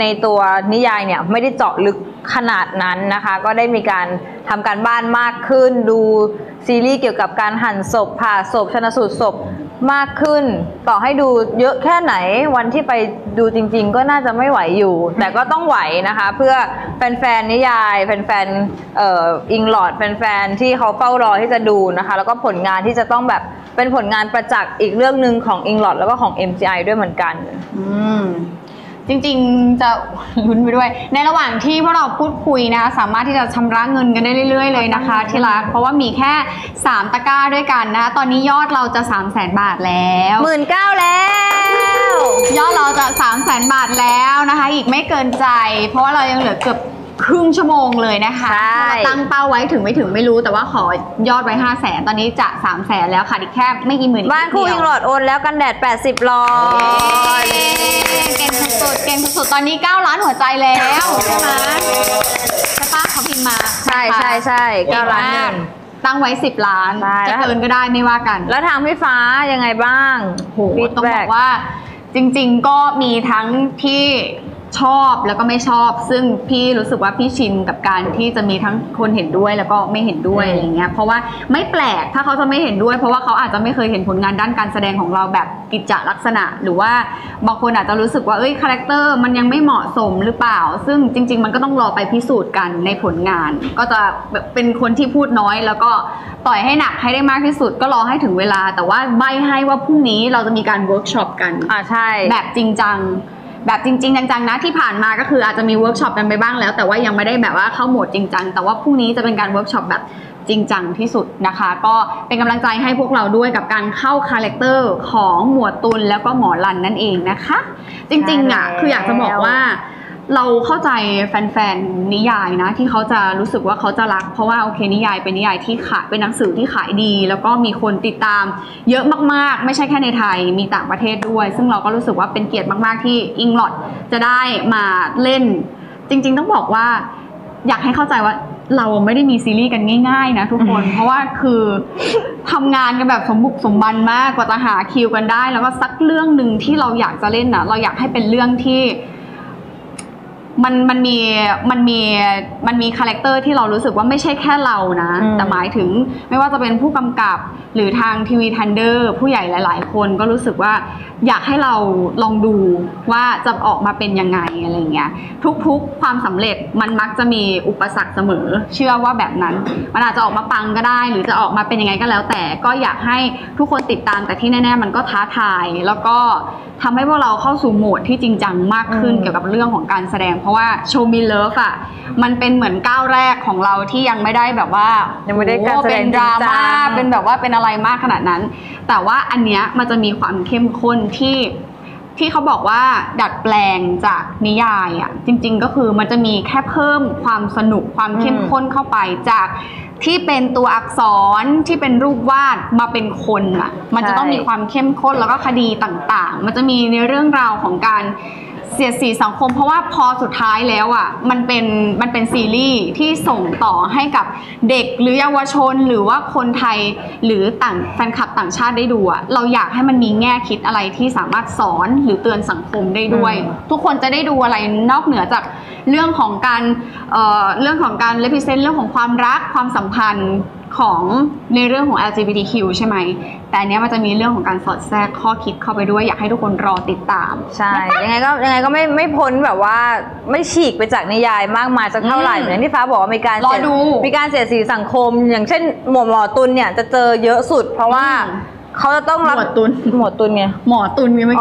ในตัวนิยายเนี่ยไม่ได้เจาะลึกขนาดนั้นนะคะก็ได้มีการทำการบ้านมากขึ้นดูซีรีส์เกี่ยวกับการหั่นศพผ่าศพชันสูตรศพมากขึ้นต่อให้ดูเยอะแค่ไหนวันที่ไปดูจริงๆก็น่าจะไม่ไหวอยู่แต่ก็ต้องไหวนะคะเพื่อแฟนๆนิยายแฟนๆอิงหลอดแฟนๆที่เขาเฝ้ารอที่จะดูนะคะแล้วก็ผลงานที่จะต้องแบบเป็นผลงานประจักษ์อีกเรื่องหนึ่งของอิงหลอดแล้วก็ของ MGI ด้วยเหมือนกันจริงๆจะลุ้นไปด้วยในระหว่างที่พวกเราพูดคุยนะคะสามารถที่จะชำระเงินกันได้เรื่อยๆเลยนะคะที่รักเพราะว่ามีแค่3ตะกร้าด้วยกันนะตอนนี้ยอดเราจะ 300,000 บาทแล้ว 19,000 แล้วยอดเราจะ 300,000 บาทแล้วนะคะอีกไม่เกินใจเพราะว่าเรายังเหลือเกือบครึ่งชั่วโมงเลยนะคะตั้งเป้าไว้ถึงไม่ถึงไม่รู้แต่ว่าขอยอดไว้ 500,000 ตอนนี้จะ 300,000 แล้วค่ะอีกแค่ไม่กี่หมื่นบ้านคู่อิงหลอดโอนแล้วกันแดด80หลอดเก่งสุดตอนนี้9ล้านหัวใจแล้วใช่ไหมสตาร์เขาพิมพ์มาใช่9ล้านตั้งไว้10ล้านจะเกินก็ได้ไม่ว่ากันแล้วทางพี่ฟ้ายังไงบ้างโหต้องบอกว่าจริงๆก็มีทั้งที่ชอบแล้วก็ไม่ชอบซึ่งพี่รู้สึกว่าพี่ชินกับการที่จะมีทั้งคนเห็นด้วยแล้วก็ไม่เห็นด้วยอะไรเงี้ยเพราะว่าไม่แปลกถ้าเขาจะไม่เห็นด้วยเพราะว่าเขาอาจจะไม่เคยเห็นผลงานด้านการแสดงของเราแบบกิจจลักษณะหรือว่าบางคนอาจจะรู้สึกว่าเอ้ยคาแรคเตอร์มันยังไม่เหมาะสมหรือเปล่าซึ่งจริงๆมันก็ต้องรอไปพิสูจน์กันในผลงานก็จะเป็นคนที่พูดน้อยแล้วก็ต่อยให้หนักให้ได้มากที่สุดก็รอให้ถึงเวลาแต่ว่าใบให้ว่าพรุ่งนี้เราจะมีการเวิร์กช็อปกันใช่แบบจริงจังจังๆนะที่ผ่านมาก็คืออาจจะมีเวิร์กช็อปกันไปบ้างแล้วแต่ว่ายังไม่ได้แบบว่าเข้าโหมดจริงจังแต่ว่าพรุ่งนี้จะเป็นการเวิร์กช็อปแบบจริงจังที่สุดนะคะก็เป็นกำลังใจให้พวกเราด้วยกับการเข้าคาแรคเตอร์ของหมวดตุลแล้วก็หมอรันนั่นเองนะคะจริงๆอ่ะคืออยากจะบอกว่า เราเข้าใจแฟนๆนิยายนะที่เขาจะรู้สึกว่าเขาจะรักเพราะว่าโอเคนิยายเป็นนิยายที่ขายเป็นหนังสือที่ขายดีแล้วก็มีคนติดตามเยอะมากๆไม่ใช่แค่ในไทยมีต่างประเทศด้วยซึ่งเราก็รู้สึกว่าเป็นเกียรติมากๆที่อิงลอตจะได้มาเล่นจริงๆต้องบอกว่าอยากให้เข้าใจว่าเราไม่ได้มีซีรีส์กันง่ายๆนะทุกคน เพราะว่าคือทำงานกันแบบสมบุกสมบันมากกว่าจะหาคิวกันได้แล้วก็สักเรื่องหนึ่งที่เราอยากจะเล่นนะเราอยากให้เป็นเรื่องที่มันมีคาแรคเตอร์ที่เรารู้สึกว่าไม่ใช่แค่เรานะแต่หมายถึงไม่ว่าจะเป็นผู้กำกับหรือทางทีวีทันเดอร์ผู้ใหญ่หลายๆคนก็รู้สึกว่าอยากให้เราลองดูว่าจะออกมาเป็นยังไงอะไรเงี้ยทุกๆความสำเร็จมันมักจะมีอุปสรรคเสมอเชื่อว่าแบบนั้นมันอาจจะออกมาปังก็ได้หรือจะออกมาเป็นยังไงก็แล้วแต่ก็อยากให้ทุกคนติดตามแต่ที่แน่ๆมันก็ท้าทายแล้วก็ทำให้พวกเราเข้าสู่โหมดที่จริงจังมากขึ้นเกี่ยวกับเรื่องของการแสดงเพราะว่าโชว์มีเลิฟอ่ะมันเป็นเหมือนก้าวแรกของเราที่ยังไม่ได้แบบว่ายังไม่ได้เป็นดราม่าเป็นแบบว่าเป็นอะไรมากขนาดนั้นแต่ว่าอันเนี้ยมันจะมีความเข้มข้นที่เขาบอกว่าดัดแปลงจากนิยายอ่ะจริงๆก็คือมันจะมีแค่เพิ่มความสนุกความเข้มข้นเข้าไปจากที่เป็นตัวอักษรที่เป็นรูปวาดมาเป็นคนอ่ะมันจะต้องมีความเข้มข้นแล้วก็คดีต่างๆมันจะมีในเรื่องราวของการเสียดสีสังคมเพราะว่าพอสุดท้ายแล้วอ่ะมันเป็นซีรีส์ที่ส่งต่อให้กับเด็กหรือเยาวชนหรือว่าคนไทยหรือต่างแฟนคลับต่างชาติได้ดูอ่ะเราอยากให้มันมีแง่คิดอะไรที่สามารถสอนหรือเตือนสังคมได้ด้วยทุกคนจะได้ดูอะไรนอกเหนือจากเรื่องของการrepresent เรื่องของความรักความสัมพันธ์ของในเรื่องของ LGBTQ ใช่ไหมแต่อันนี้มันจะมีเรื่องของการสอดแทรกข้อคิดเข้าไปด้วยอยากให้ทุกคนรอติดตามใช่ยังไงก็ไม่พ้นแบบว่าไม่ฉีกไปจากนิยายมากมายจะเท่าไหร่เหมือนที่ฟ้าบอกว่ามีการเสียดสีสังคมอย่างเช่นหมอตุลเนี่ยจะเจอเยอะสุดเพราะว่าเขาจะต้องรับหมวดตุลไงหมอตุลมีไหม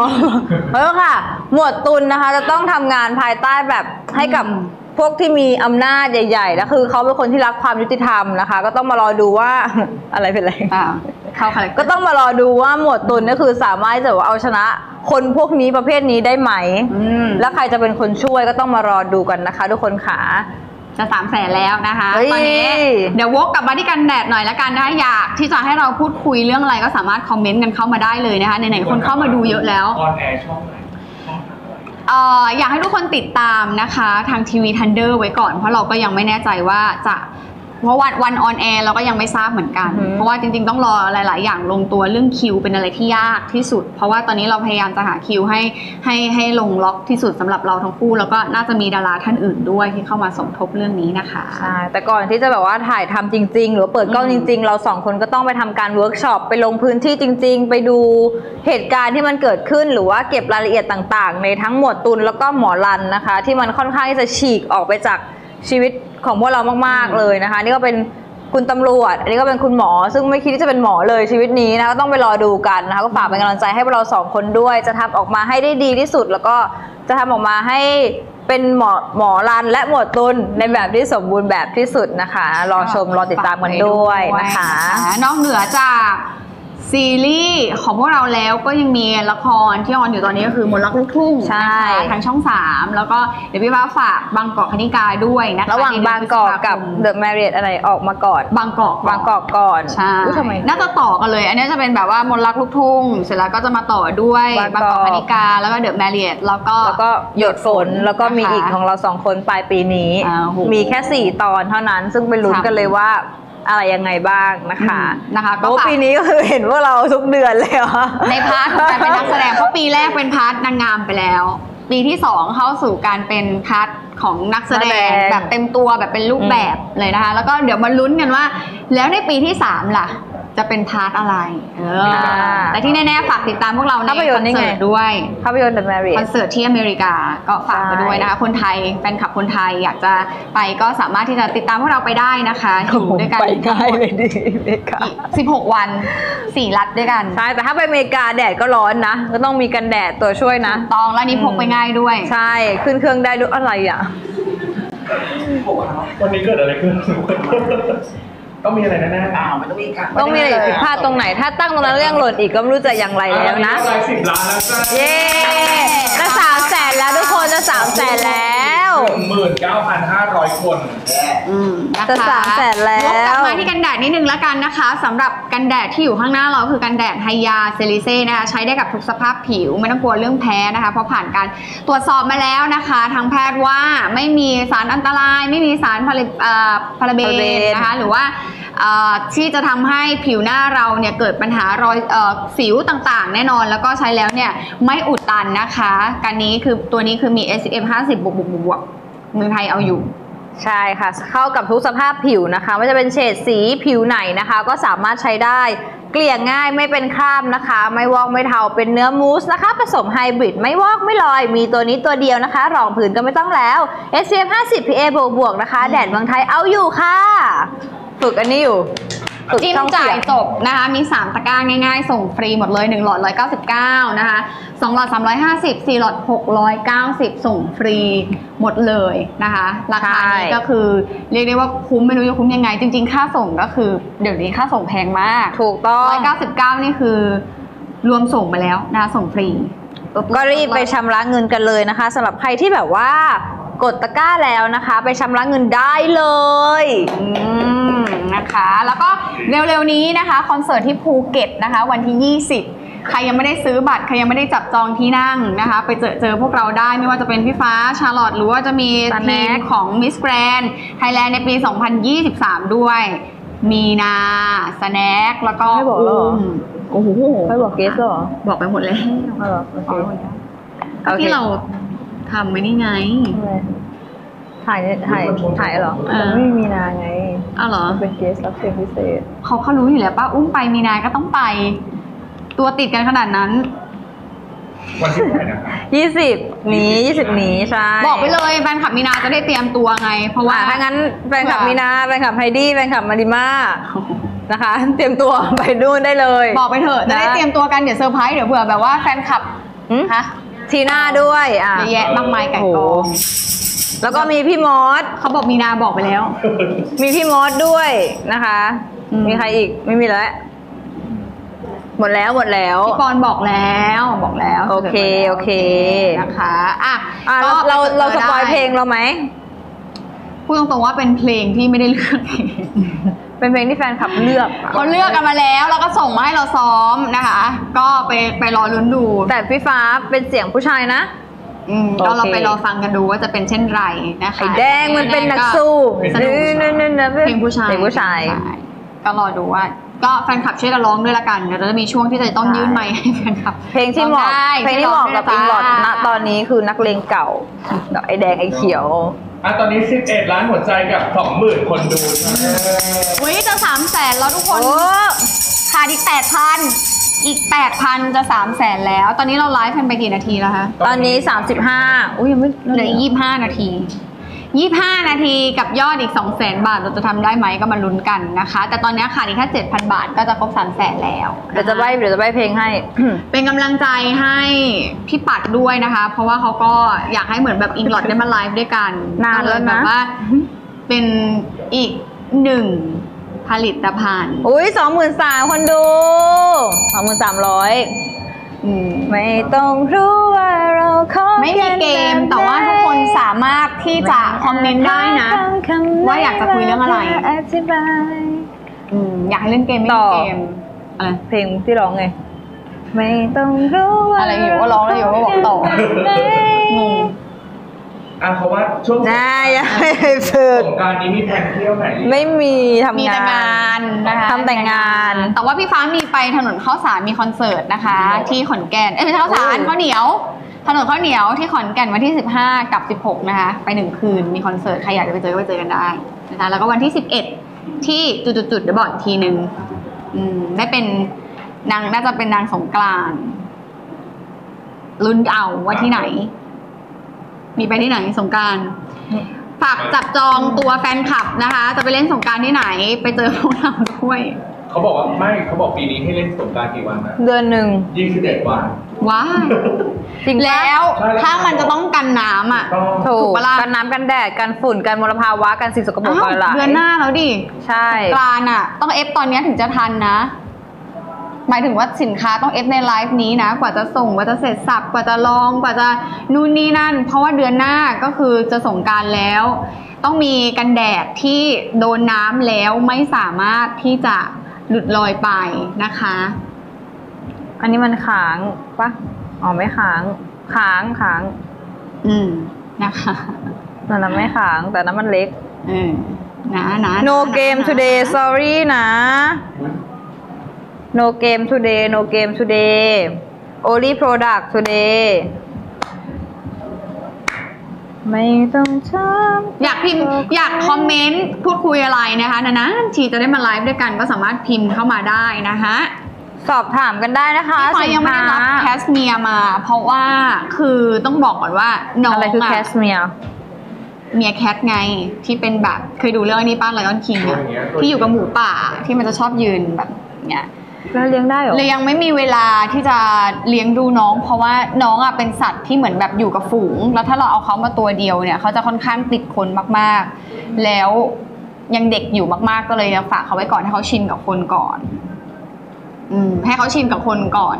เออค่ะหมวดตุลนะคะจะต้องทำงานภายใต้แบบให้กับพวกที่มีอำนาจใหญ่ๆนะคือเขาเป็นคนที่รักความยุติธรรมนะคะก็ต้องมารอดูว่าอะไรเป็นอะไรก็ต้องมารอดูว่าหมวดตุลนี่คือสามารถจะเอาชนะคนพวกนี้ประเภทนี้ได้ไหมแล้วใครจะเป็นคนช่วยก็ต้องมารอดูกันนะคะทุกคนค่ะจะ300,000แล้วนะคะตอนนี้เดี๋ยววกกลับมาที่กันแดดหน่อยละกันนะอยากที่จะให้เราพูดคุยเรื่องอะไรก็สามารถคอมเมนต์กันเข้ามาได้เลยนะคะไหนๆคนเข้ามาดูเยอะแล้วอยากให้ทุกคนติดตามนะคะทางทีวีทันเดอร์ไว้ก่อนเพราะเราก็ยังไม่แน่ใจว่าจะเพราะวันออนแอร์เราก็ยังไม่ทราบเหมือนกันเพราะว่าจริงๆต้องรอหลายๆอย่างลงตัวเรื่องคิวเป็นอะไรที่ยากที่สุดเพราะว่าตอนนี้เราพยายามจะหาคิวให้ลงล็อกที่สุดสำหรับเราทั้งคู่แล้วก็น่าจะมีดาราท่านอื่นด้วยที่เข้ามาสมทบเรื่องนี้นะคะใช่แต่ก่อนที่จะแบบว่าถ่ายทำจริงๆหรือเปิดกล้องจริงๆเราสองคนก็ต้องไปทำการเวิร์กช็อปไปลงพื้นที่จริงๆไปดูเหตุการณ์ที่มันเกิดขึ้นหรือว่าเก็บรายละเอียดต่างๆในทั้งหมวดตุลแล้วก็หมอรันนะคะที่มันค่อนข้างที่จะฉีกออกไปจากชีวิตของพวกเรามากๆเลยนะคะนี่ก็เป็นคุณตำรวจอันนี้ก็เป็นคุณหมอซึ่งไม่คิดที่จะเป็นหมอเลยชีวิตนี้นะก็ต้องไปรอดูกันนะคะก็ฝากเป็นกำลังใจให้พวกเราสองคนด้วยจะทำออกมาให้ได้ดีที่สุดแล้วก็จะทำออกมาให้เป็นหมอรันและหมวดตุลในแบบที่สมบูรณ์แบบที่สุดนะคะรอชมรอติดตามกันด้วยนะคะนอกเหนือจากซีรีส์ของพวกเราแล้วก็ยังมีละครที่ออนอยู่ตอนนี้ก็คือมนต์รักลูกทุ่งทางช่อง3แล้วก็เดี๋ยวพี่ว่าฝากบางกอกคณิกาด้วยนะคะระหว่างบางกอกกับเดอะแมรี่อะไรออกมาก่อนบางกอกก่อนใช่น่าจะต่อกันเลยอันนี้จะเป็นแบบว่ามนต์รักลูกทุ่งเสร็จแล้วก็จะมาต่อด้วยบางกอกคณิกาแล้วก็เดอะแมรี่แล้วก็หยดฝนแล้วก็มีอีกของเรา2คนปลายปีนี้มีแค่4ตอนเท่านั้นซึ่งไปลุ้นกันเลยว่าอะไรยังไงบ้างนะคะก็ปีนี้ก็คือเห็นว่าเราทุกเดือนเลยเหรอในพาร์ทการเป็นนักแสดงเพราะปีแรกเป็นพาร์ทนางงามไปแล้วปีที่2เข้าสู่การเป็นพาร์ทของนักแสดงแบบเต็มตัวแบบเป็นรูปแบบเลยนะคะแล้วก็เดี๋ยวมาลุ้นกันว่าแล้วในปีที่3ล่ะจะเป็นพาร์ทอะไรแต่ที่แน่ๆฝากติดตามพวกเราในคอนเสิร์ตด้วยภาพยนตร์เดอะแมรี่คอนเสิร์ตที่อเมริกาก็ฝากมาด้วยนะคะคนไทยแฟนคลับคนไทยอยากจะไปก็สามารถที่จะติดตามพวกเราไปได้นะคะอยู่ด้วยกันไปได้เลยดิ16วัน4รัฐด้วยกันใช่แต่ถ้าไปอเมริกาแดดก็ร้อนนะก็ต้องมีกันแดดตัวช่วยนะตองและนี่พกไปง่ายด้วยใช่ขึ้นเครื่องได้ด้วยอะไรอ่ะวันนี้เกิดอะไรขึ้นต้องมีอะไรแน่ๆมันต้องมีการต้องมีอะไรผิดพลาดตรงไหนถ้าตั้งตรงนั้นเรื่องหล่นอีกก็ไม่รู้จะอย่างไรแล้วนะ10 ล้านแล้วจ้าเย้จะ300,000แล้วทุกคนจะ300,000แล้ว 19,500 คนจะ300,000แล้วกลับมาที่กันแดดนิดนึงแล้วกันนะคะสำหรับกันแดดที่อยู่ข้างหน้าเราคือกันแดดไฮยาเซลิเซ่นะคะใช้ได้กับทุกสภาพผิวไม่ต้องกลัวเรื่องแพ้นะคะเพราะผ่านการตรวจสอบมาแล้วนะคะทางแพทย์ว่าไม่มีสารอันตรายไม่มีสารพาราเบนนะคะหรือว่าที่จะทำให้ผิวหน้าเราเนี่ยเกิดปัญหารอยสิวต่างๆแน่นอนแล้วก็ใช้แล้วเนี่ยไม่อุดตันนะคะกันนี้คือตัวนี้คือมี SPF 50 บวกเมืองไทยเอาอยู่ใช่ค่ะเข้ากับทุกสภาพผิวนะคะไม่ว่าจะเป็นเฉดสีผิวไหนนะคะก็สามารถใช้ได้เกลี่ยง่ายไม่เป็นคราบนะคะไม่วอกไม่เทาเป็นเนื้อมูสนะคะผสมไฮบริดไม่วอกไม่ลอยมีตัวนี้ตัวเดียวนะคะรองผืนก็ไม่ต้องแล้ว SPF 50 PA บวกนะคะแดดเมืองไทยเอาอยู่ค่ะฝึกอันนี้อยู่จิ้มจ่ายจบนะคะมี3ตะกร้าง่ายๆส่งฟรีหมดเลย1หลอด199นะคะ2หลอด3504หลอด690ส่งฟรีหมดเลยนะคะราคานี้ก็คือเรียกได้ว่าคุ้มไม่รู้จะคุ้มยังไงจริงๆค่าส่งก็คือเดี๋ยวนี้ค่าส่งแพงมากถูกต้อง199นี่คือรวมส่งมาแล้วนะคะส่งฟรีก็รีบไปชำระเงินกันเลยนะคะสำหรับใครที่แบบว่ากดตะกร้าแล้วนะคะไปชำระเงินได้เลยนะคะแล้วก็เร็วๆนี้นะคะคอนเสิร์ตที่ภูเก็ตนะคะวันที่20ใครยังไม่ได้ซื้อบัตรใครยังไม่ได้จับจองที่นั่งนะคะไปเจอพวกเราได้ไม่ว่าจะเป็นพี่ฟ้าชาร์ลอตหรือว่าจะมีทีมของ Miss Grand Thailand ในปี2023ด้วยมีนาสแน็คแล้วก็โอ้โหไม่บอกเกสหรอบอกไปหมดแล้วที่เราทำไม่ได้ไงถ่ายหรอไม่มีนาไงอ้าวเหรอเป็นเกสรับเชิญพิเศษเขารู้อยู่แล้วป้าอุ้มไปมีนาก็ต้องไปตัวติดกันขนาดนั้นวันที่เท่าไหร่นะคะ20 นี้ใช่บอกไปเลยแฟนคลับมีนาจะได้เตรียมตัวไงเพราะว่าถ้างั้นแฟนคลับมีนาแฟนคลับไฮดี้แฟนคลับมาริม่านะคะเตรียมตัวไปดูได้เลยบอกไปเถอะจะได้เตรียมตัวกันเดี๋ยวเซอร์ไพรส์เดี๋ยวเผื่อแบบว่าแฟนคลับฮะทีหน้าด้วยเยอะแยะมากมายไก่กองแล้วก็มีพี่มอสเขาบอกมีนาบอกไปแล้วมีพี่มอสด้วยนะคะมีใครอีกไม่มีแล้วหมดแล้วพี่ปอนบอกแล้วโอเคนะคะอ่ะเราสปอยเพลงเราไหมพูดตรงๆว่าเป็นเพลงที่ไม่ได้เลือกเป็นเพลงที่แฟนคลับเลือกเขาเลือกกันมาแล้วแล้วก็ส่งมาให้เราซ้อมนะคะก็ไปรอลุ้นดูแต่พี่ฟ้าเป็นเสียงผู้ชายนะก็เราไปรอฟังกันดูว่าจะเป็นเช่นไรนะคะไอ้แดงมันเป็นนักสู้เพลงผู้ชายก็รอดูว่าก็แฟนคลับช่วยกันร้องด้วยละกันเดี๋ยวจะมีช่วงที่จะต้องยื่นไมค์ให้แฟนคลับเพลงที่เหมาะกับอิงลอดณตอนนี้คือนักเลงเก่าไอ้แดงไอ้เขียวตอนนี้11ล้านหัวใจกับ 20,000 คนดูอุ้ยจะ 300,000 แล้วทุกคนขาดอีก 8,000 อีก 8,000 จะ 300,000 แล้วตอนนี้เราไลฟ์กันไปกี่นาทีแล้วคะตอนนี้35อุ้ยยังไม่เหลือ25นาทีกับยอดอีก 200,000 บาทเราจะทำได้ไหมก็มาลุ้นกันนะคะแต่ตอนนี้ขาดอีกแค่ 7,000 บาทก็จะครบ 300,000 แล้วเดี๋ยวจะใบ้เพลงให้ เป็นกำลังใจให้พี่ปัดด้วยนะคะเพราะว่าเขาก็อยากให้เหมือนแบบอิงลอดได้มาไลฟ์ด้วยกันนานแล้วนะแบบว่าเป็นอีก1ผลิตภัณฑ์อุ้ย 23,000 คนดู 23,000ไม่ต้องรู้ว่าเราไม่มีเกมแต่ว่าทุกคนสามารถที่จะคอมเมนต์ได้นะว่าอยากจะคุยเรื่องอะไรอยากให้เล่นเกมต่อเพลงที่ร้องไงไม่ต้องรู้ว่าอะไรอยู่ก็ร้องแล้วอยู่ก็บอกต่องงเพราะว่าช่วงสงกรานต์นี้มีแผนเที่ยวไหนไม่มีทำงานนะคะทำแต่งงานแต่ว่าพี่ฟ้ามีไปถนนข้าวสารมีคอนเสิร์ตนะคะที่ขอนแก่นไม่ใช่ข้าวสารถนนข้าวเหนียวที่ขอนแก่นวันที่15กับ16นะคะไป1คืนมีคอนเสิร์ตใครอยากจะไปเจอก็ไปเจอกันได้นะคะแล้วก็วันที่11ที่จุดๆเดี๋ยวบอกอีกทีนึงได้เป็นนางน่าจะเป็นนางสงกรานต์ลุ้นเอาว่าที่ไหนมีไปที่ไหนสงกรานต์ฝากจับจองตัวแฟนคลับนะคะจะไปเล่นสงกรานต์ที่ไหนไปเจอพวกเราด้วยเขาบอกว่าไม่เขาบอกปีนี้ให้เล่นสงกรานต์กี่วันนะเดือนหนึ่ง27วันว้าจริงแล้วถ้ามันจะต้องกันน้ำอ่ะถูกกันน้ำกันแดดกันฝุ่นกันมลภาวะกันสิ่งสกปรกก่อนละเดือนหน้าแล้วดิใช่สงกรานต์อ่ะต้องเอฟตอนนี้ถึงจะทันนะ หมายถึงว่าสินค้าต้องเอฟในไลฟ์นี้นะกว่าจะส่งกว่าจะเสร็จสับกว่าจะลองกว่าจะนู่นนี่นั่นเพราะว่าเดือนหน้าก็คือจะสงกรานต์แล้วต้องมีกันแดดที่โดนน้ำแล้วไม่สามารถที่จะหลุดลอยไปนะคะอันนี้มันค้างปะอ๋อไม่ค้างค้างนะคะแต่นั้นไม่ค้างแต่นั้นมันเล็กนะ no game today sorry นะ no game today no game today only product today ไม่ต้องชอบอยากพิมพ์อยากคอมเมนต์พูดคุยอะไรนะคะนะนะทีจะได้มาไลฟ์ด้วยกันก็สามารถพิมพ์เข้ามาได้นะคะสอบถามกันได้นะคะพี่ยังไม่ได้รับแคสเมียร์มาเพราะว่าคือต้องบอกก่อนว่าน้องอะไรคือแคสเมียร์เมียแคทไงที่เป็นแบบเคยดูเรื่องนี้ป้าไลออนคิงอะที่อยู่กับหมูป่าที่มันจะชอบยืนแบบเนี้ยแล้วเลี้ยงได้หรอเลยยังไม่มีเวลาที่จะเลี้ยงดูน้องเพราะว่าน้องอะเป็นสัตว์ที่เหมือนแบบอยู่กับฝูงแล้วถ้าเราเอาเขามาตัวเดียวเนี่ยเขาจะค่อนข้างติดคนมากๆแล้วยังเด็กอยู่มากๆก็เลยฝากเขาไว้ก่อนให้เขาชินกับคนก่อนให้เขาชินกับคนก่อน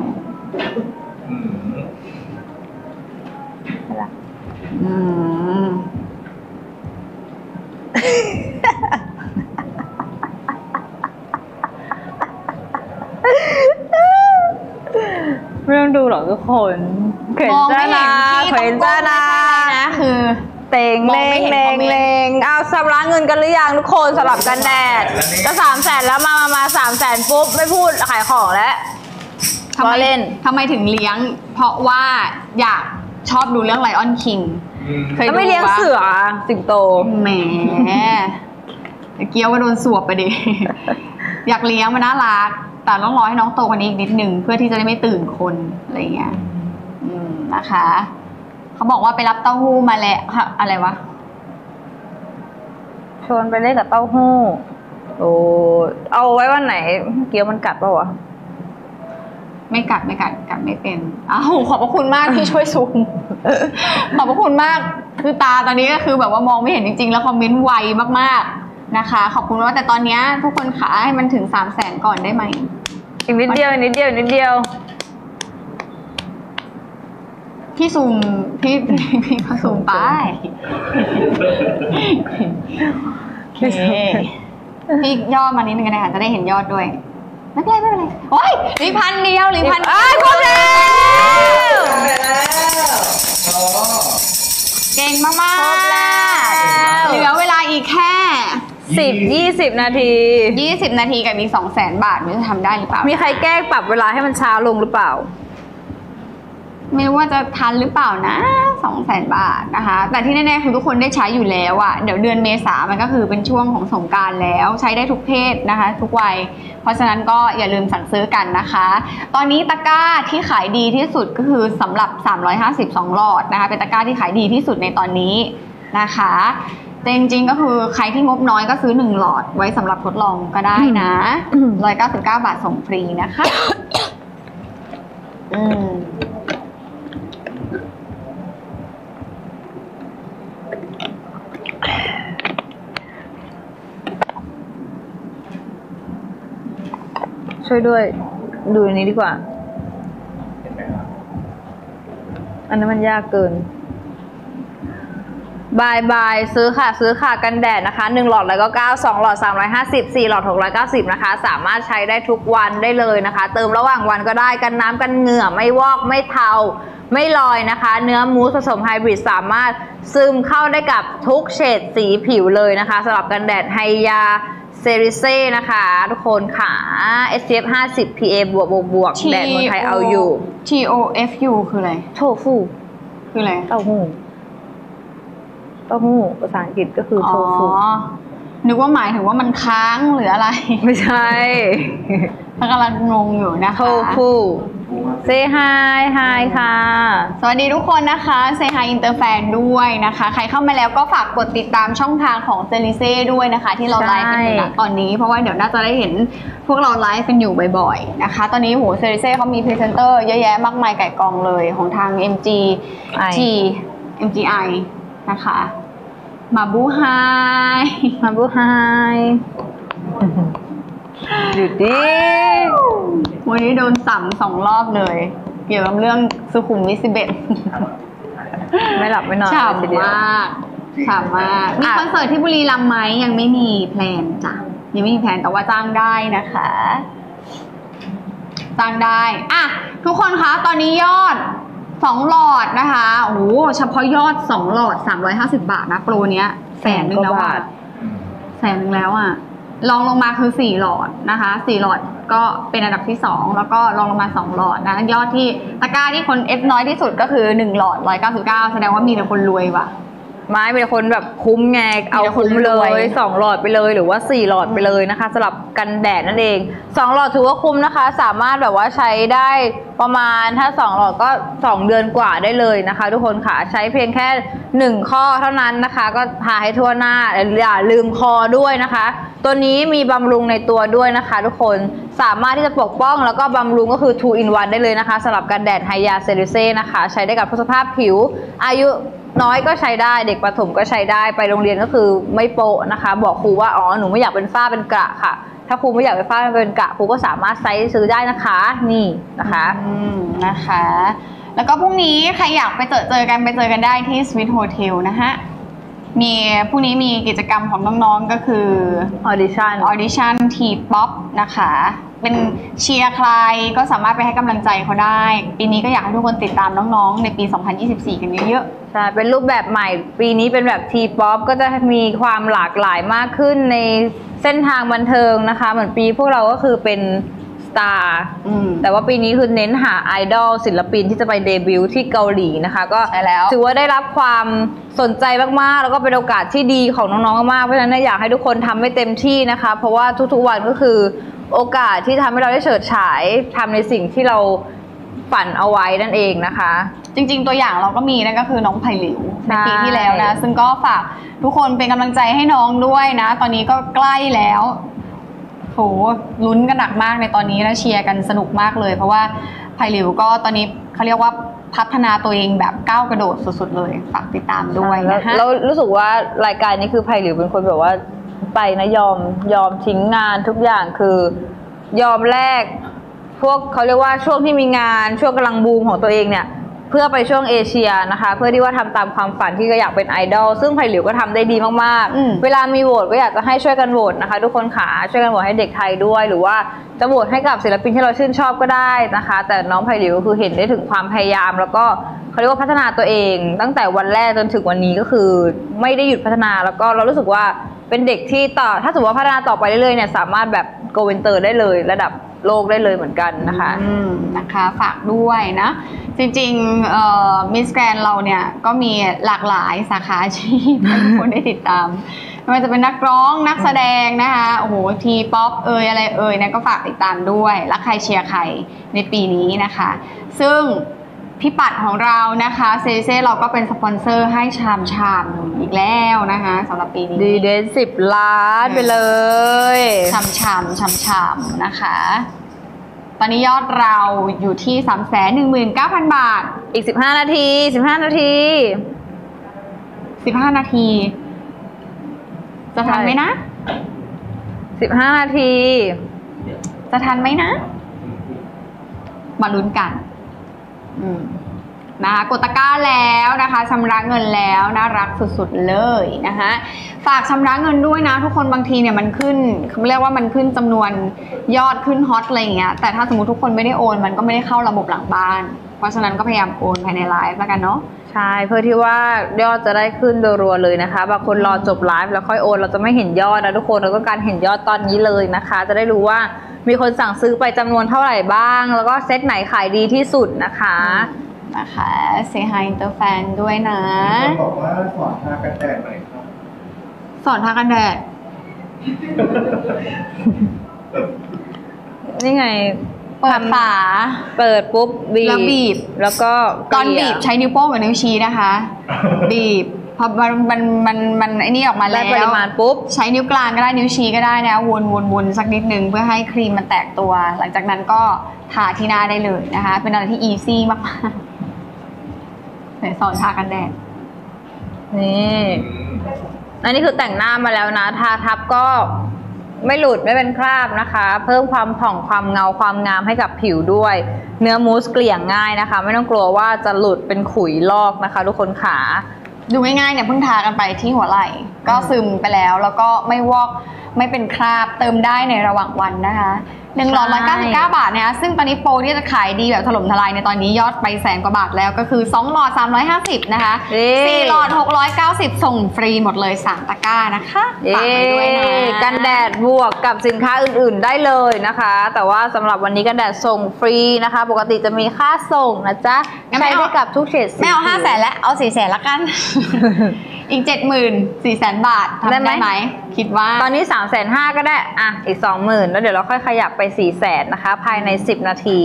ไม่ต้องดูหรอกทุกคนเขินจ้านาเขินจ้านาคือเต่งเลงเลงเลงเอาสำหรับเงินกันหรือยังทุกคนสำหรับกันแดดก็300,000แล้วมา300,000ปุ๊บไม่พูดขายของแล้วทำไมถึงเลี้ยงเพราะว่าอยากชอบดูเรื่องไลออนคิงเคยดูไม่เลี้ยงเสือสิงโตแหมเกี้ยวก็โดนสวบไปดิอยากเลี้ยงมันน่ารักแต่ต้องรอให้น้องโตกว่านี้อีกนิดนึงเพื่อที่จะได้ไม่ตื่นคนอะไรเงี้ยนะคะเขาบอกว่าไปรับเต้าหู้มาแล้วอะไรวะชวนไปเล่นกับเต้าหู้โอ้เอาไว้วันไหนเกี้ยวมันกัดป่ะวะไม่กัดกัดไม่เป็นอ้าวขอบพระคุณมากที่ช่วยซูมขอบพระคุณมากคือตาตอนนี้ก็คือแบบว่ามองไม่เห็นจริงๆแล้วคอมเมนต์ไวมากๆนะคะขอบคุณว่าแต่ตอนนี้ทุกคนขาให้มันถึง300,000ก่อนได้ไหมอีกนิดเดียวพี่ซูมพี่เขาซูมไปพี่ยอดมานิดนึงนะคะจะได้เห็นยอดด้วยไม่เป็นไรโอ้ย1,000 เดียว1,000 เอ้ยครบแล้วเก่งมากๆครบแล้วเหลือเวลาอีกแค่20 นาทีกับอีก 200,000 บาทมันจะทำได้หรือเปล่ามีใครแก้ปรับเวลาให้มันช้าลงหรือเปล่าไม่รู้ว่าจะทันหรือเปล่านะ200,000 บาทนะคะแต่ที่แน่ๆคือทุกคนได้ใช้อยู่แล้วอ่ะเดี๋ยวเดือนเมษามันก็คือเป็นช่วงของสงกรานต์แล้วใช้ได้ทุกเพศนะคะทุกวัยเพราะฉะนั้นก็อย่าลืมสั่งซื้อกันนะคะตอนนี้ตะกร้าที่ขายดีที่สุดก็คือสำหรับ352หลอดนะคะเป็นตะกร้าที่ขายดีที่สุดในตอนนี้นะคะแต่จริงๆก็คือใครที่งบน้อยก็ซื้อ1หลอดไว้สำหรับทดลองก็ได้นะ199 บาทส่งฟรีนะคะช่วยด้วยดูอันนี้ดีกว่าอันนั้นมันยากเกินบายซื้อค่ะกันแดดนะคะ1หลอด1992หลอด3504หลอด690นะคะสามารถใช้ได้ทุกวันได้เลยนะคะเติมระหว่างวันก็ได้กันน้ำกันเหงื่อไม่วอกไม่เทาไม่ลอยนะคะเนื้อมูสผสมไฮบริดสามารถซึมเข้าได้กับทุกเฉดสีผิวเลยนะคะสำหรับกันแดดไฮยาเซริเซ่นะคะทุกคนค่ะ SPF 50 PA บวกแดดเมืองไทยเอาอยู่ TOFU คืออะไรโทฟูคืออะไรเต้าหู้ภาษาอังกฤษก็คือโทฟูนึกว่าหมายถึงว่ามันค้างหรืออะไรไม่ใช่กำลังงงอยู่นะคะโทฟูเซฮายค่ะสวัสดีทุกคนนะคะเซฮายอินเตอร์แฟนด้วยนะคะใครเข้ามาแล้วก็ฝากกดติดตามช่องทางของเซริเซ่ด้วยนะคะที่เราไลฟ์กันอยู่ตอนนี้เพราะว่าเดี๋ยวน่าจะได้เห็นพวกเราไลฟ์กันอยู่บ่อยๆนะคะตอนนี้โหเซริเซ่เขามีพรีเซนเตอร์เยอะแยะมากมายไก่กองเลยของทาง MGI นะคะมาบูไฮ หยุดดิวันนี้โดนสั่ม2 รอบเลยเกี่ยวกับเรื่องสุขุมวิท11ไม่หลับไม่นอนฉ่ำมากฉ่ำมากมีคอนเสิร์ตที่บุรีรัมย์ไหมยังไม่มีแพลนจ้ะยังไม่มีแพลนแต่ว่าจ้างได้นะคะจ้างได้อ่ะทุกคนคะตอนนี้ยอด2 หลอดนะคะโอ้เฉพาะยอด2 หลอด350 บาทนะโปรเนี้ย100,000 แล้วอ่ะ100,000แล้วอ่ะลองลงมาคือ4 หลอดนะคะ4 หลอดก็เป็นอันดับที่2แล้วก็ลองลงมา2 หลอดนะยอดที่ตะกร้าที่คนเอฟน้อยที่สุดก็คือ1 หลอด199แสดงว่ามีแต่คนรวยว่ะไม่เป็นคนแบบคุ้มไงเอาคุ้มเลย2 หลอดไปเลยหรือว่า4 หลอดไปเลยนะคะสลับกันแดดนั่นเอง2 หลอดถือว่าคุ้มนะคะสามารถแบบว่าใช้ได้ประมาณถ้า2 หลอดก็2 เดือนกว่าได้เลยนะคะทุกคนค่ะใช้เพียงแค่1 ข้อเท่านั้นนะคะก็ทาให้ทั่วหน้าอย่าลืมคอด้วยนะคะตัวนี้มีบำรุงในตัวด้วยนะคะทุกคนสามารถที่จะปกป้องแล้วก็บำรุงก็คือ 2 in 1 ได้เลยนะคะสลับกันแดดไฮยาเซริเซ่นะคะใช้ได้กับทุกสภาพผิวอายุน้อยก็ใช้ได้เด็กประถมก็ใช้ได้ไปโรงเรียนก็คือไม่โปะนะคะบอกครูว่าอ๋อหนูไม่อยากเป็นฝ้าเป็นกระค่ะถ้าครูไม่อยากเป็นฝ้าเป็นกระครูก็สามารถไซส์ซื้อได้นะคะนี่นะคะนะคะแล้วก็พรุ่งนี้ใครอยากไปเจอกันไปเจอกันได้ที่สวิทโฮเทลนะฮะมีพรุ่งนี้มีกิจกรรมของน้องๆก็คือออดิชั่นทีป๊อปนะคะเป็นเชียร์ใครก็สามารถไปให้กำลังใจเขาได้ปีนี้ก็อยากให้ทุกคนติดตามน้องๆในปี2024กันเยอะๆใช่เป็นรูปแบบใหม่ปีนี้เป็นแบบทีป๊อปก็จะมีความหลากหลายมากขึ้นในเส้นทางบันเทิงนะคะเหมือนปีพวกเราก็คือเป็นแต่ว่าปีนี้คือเน้นหาไอดอลศิลปินที่จะไปเดบิวต์ที่เกาหลีนะคะก็ถือว่าได้รับความสนใจมากๆแล้วก็เป็นโอกาสที่ดีของน้องๆมากเพราะฉะนั้นอยากให้ทุกคนทำให้เต็มที่นะคะเพราะว่าทุกๆวันก็คือโอกาสที่ทำให้เราได้เฉิดฉายทำในสิ่งที่เราฝันเอาไว้นั่นเองนะคะจริงๆตัวอย่างเราก็มีนั่นก็คือน้องไผ่หลิวในปีที่แล้วนะซึ่งก็ฝากทุกคนเป็นกำลังใจให้น้องด้วยนะตอนนี้ก็ใกล้แล้วโหลุ้นกันหนักมากในตอนนี้และเชียร์กันสนุกมากเลยเพราะว่าไผ่หลิวก็ตอนนี้เขาเรียกว่าพัฒนาตัวเองแบบก้าวกระโดดสุดๆเลยฝากติดตามด้วยนะคะแล้วรู้สึกว่ารายการนี้คือไผ่หลิวเป็นคนแบบว่าไปนะยอมทิ้งงานทุกอย่างคือยอมแลกพวกเขาเรียกว่าช่วงที่มีงานช่วงกำลังบูมของตัวเองเนี่ยเพื่อไปช่วงเอเชียนะคะเพื่อที่ว่าทำตามความฝันที่ก็อยากเป็นไอดอลซึ่งไผ่หลิวก็ทำได้ดีมากๆเวลามีโหวตก็อยากจะให้ช่วยกันโหวตนะคะทุกคนค่ะช่วยกันโหวตให้เด็กไทยด้วยหรือว่าจะโหวตให้กับศิลปินที่เราชื่นชอบก็ได้นะคะแต่น้องไผ่หลิวก็คือเห็นได้ถึงความพยายามแล้วก็เขาเรียกว่าพัฒนาตัวเองตั้งแต่วันแรกจนถึงวันนี้ก็คือไม่ได้หยุดพัฒนาแล้วก็เรารู้สึกว่าเป็นเด็กที่ต่อถ้าสมมติว่าพัฒนาต่อไปเรื่อยๆเนี่ยสามารถแบบโกลอินเตอร์ได้เลยระดับโลกได้เลยเหมือนกันนะคะนะคะฝากด้วยนะจริงๆมิสแกรนเราเนี่ยก็มีหลากหลายสาขาอาชีพคนได้ติดตามไม่ว่าจะเป็นนักร้องนักแสดงนะคะโอ้โหทีป๊อปอะไรนะก็ฝากติดตามด้วยและใครเชียร์ใครในปีนี้นะคะซึ่งพี่ปัดของเรานะคะเซเซ่เราก็เป็นสปอนเซอร์ให้ชามอีกแล้วนะคะสำหรับปีนี้ดีเด่น10 ล้านไปเลยชามนะคะตอนนี้ยอดเราอยู่ที่ 319,000 บาทอีก15 นาที15 นาทีจะทันไหมนะ15 นาทีจะทันไหมนะมาลุ้นกันนะคะกดตะกร้าแล้วนะคะชำระเงินแล้วน่ารักสุดๆเลยนะคะฝากชำระเงินด้วยนะทุกคนบางทีเนี่ยมันขึ้นเขาเรียกว่ามันขึ้นจำนวนยอดขึ้นฮอตอะไรอย่างเงี้ยแต่ถ้าสมมติทุกคนไม่ได้โอนมันก็ไม่ได้เข้าระบบหลังบ้านเพราะฉะนั้นก็พยายามโอนภายในไลฟ์แล้วกันเนาะใช่เพื่อที่ว่ายอดจะได้ขึ้นรัวๆเลยนะคะบางคนรอจบไลฟ์แล้วค่อยโอนเราจะไม่เห็นยอดนะทุกคนเราก็การเห็นยอดตอนนี้เลยนะคะจะได้รู้ว่ามีคนสั่งซื้อไปจำนวนเท่าไหร่บ้างแล้วก็เซตไหนขายดีที่สุดนะคะเซฮายอินเตอร์แฟนด้วยนะบอกว่าสอนทากันแดดหน่อยครับสอนทากันแดดนี่ไงเปิดฝาเปิดปุ๊บบีบแล้วก็ตอนบีบใช้นิ้วโป้งกับนิ้วชี้นะคะบีบพอมันไอ้นี่ออกมาแล้วปริมาณปุ๊บใช้นิ้วกลางก็ได้นิ้วชี้ก็ได้นะวนสักนิดนึงเพื่อให้ครีมมันแตกตัวหลังจากนั้นก็ทาที่หน้าได้เลยนะคะเป็นอะไรที่อีซี่มากๆไหนสอนทากันแดดนี่อันนี้คือแต่งหน้ามาแล้วนะทาทับก็ ไม่หลุดไม่เป็นคราบนะคะเพิ่มความผ่องความเงาความงามให้กับผิวด้วยเนื้อมูสเกลี่ยง่ายนะคะไม่ต้องกลัวว่าจะหลุดเป็นขุยลอกนะคะทุกคนขาดูง่ายๆเนี่ยเพิ่งทากันไปที่หัวไหล่ก็ซึมไปแล้วแล้วก็ไม่วอกไม่เป็นคราบเติมได้ในระหว่างวันนะคะ199 บาทนะคะซึ่งตอนนี้โปรที่จะขายดีแบบถล่มทลายในตอนนี้ยอดไป100,000 กว่าบาทแล้วก็คือ2หลอด350นะคะ4หลอด690ส่งฟรีหมดเลย3ตะกร้านะคะฝากไว้ด้วยนะกันแดดบวกกับสินค้าอื่นๆได้เลยนะคะแต่ว่าสำหรับวันนี้กันแดดส่งฟรีนะคะปกติจะมีค่าส่งนะจ๊ะใช้ได้กับทุกเฉดสีไม่เอา500,000แล้วเอา400,000ละกันอีก 74,000 บาททำได้ไหมคิดว่าตอนนี้350,000ก็ได้อ่ะอีก 20,000 แล้วเดี๋ยวเราค่อยขยับไป400,000นะคะภายใน10 นาที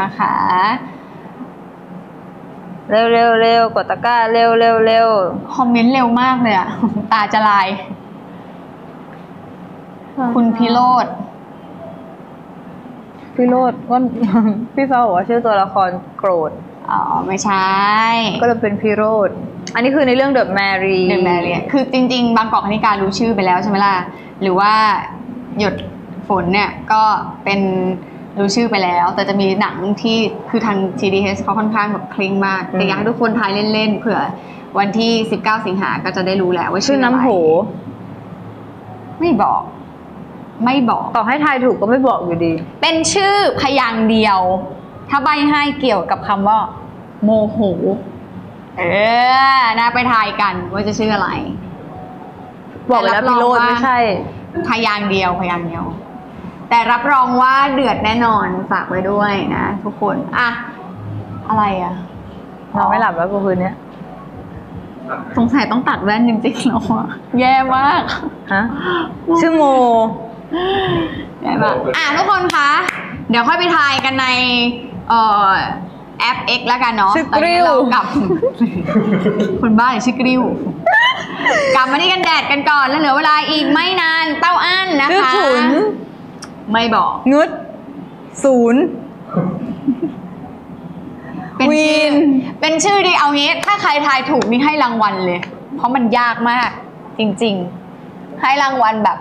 นะคะเร็วกดตะกร้าเร็วคอมเมนต์เร็วมากเลยอ่ะตาจะลายคุณพิโรธก็พี่ฟ้าบอกว่าชื่อตัวละครโกรธอ๋อไม่ใช่ก็เลยเป็นพิโรธอันนี้คือในเรื่องเดอะแมรี่คือจริงๆบางกอกคณิการรู้ชื่อไปแล้วใช่ไหมล่ะหรือว่าหยดฝนเนี่ยก็เป็นรู้ชื่อไปแล้วแต่จะมีหนังที่คือทาง TDH เขาค่อนข้างแบบคลิ้งมากแต่อยากให้ทุกคนทายเล่นๆเผื่อวันที่19 สิงหาก็จะได้รู้แล้วว่าชื่อน้ำโหไม่บอกต่อให้ทายถูกก็ไม่บอกอยู่ดีเป็นชื่อพยางค์เดียวถ้าใบให้เกี่ยวกับคำว่าโมโหน่าไปทายกันว่าจะชื่ออะไรบอกแล้วพิโรธไม่ใช่พยางค์เดียวแต่รับรองว่าเดือดแน่นอนฝากไว้ด้วยนะทุกคนอ่ะอะไรอ่ะนอนไม่หลับแล้วคืนนี้สงสัยต้องตัดแว่นจริงๆแล้วอะแย่มากฮะชื่อโมแย่มากอ่ะทุกคนคะเดี๋ยวค่อยไปทายกันในแอป X แล้วกันเนาะตอนนี้เรากลับคนบ้าชื่อกริ้วกลับมาที่กันแดดกันก่อนแล้วเหลือเวลาอีกไม่นานเต้าอั้นนะคะไม่บอกงด0เป็นชื่อดีเอางี้ถ้าใครทายถูกนี่ให้รางวัลเลยเพราะมันยากมากจริงๆให้รางวัลแบบ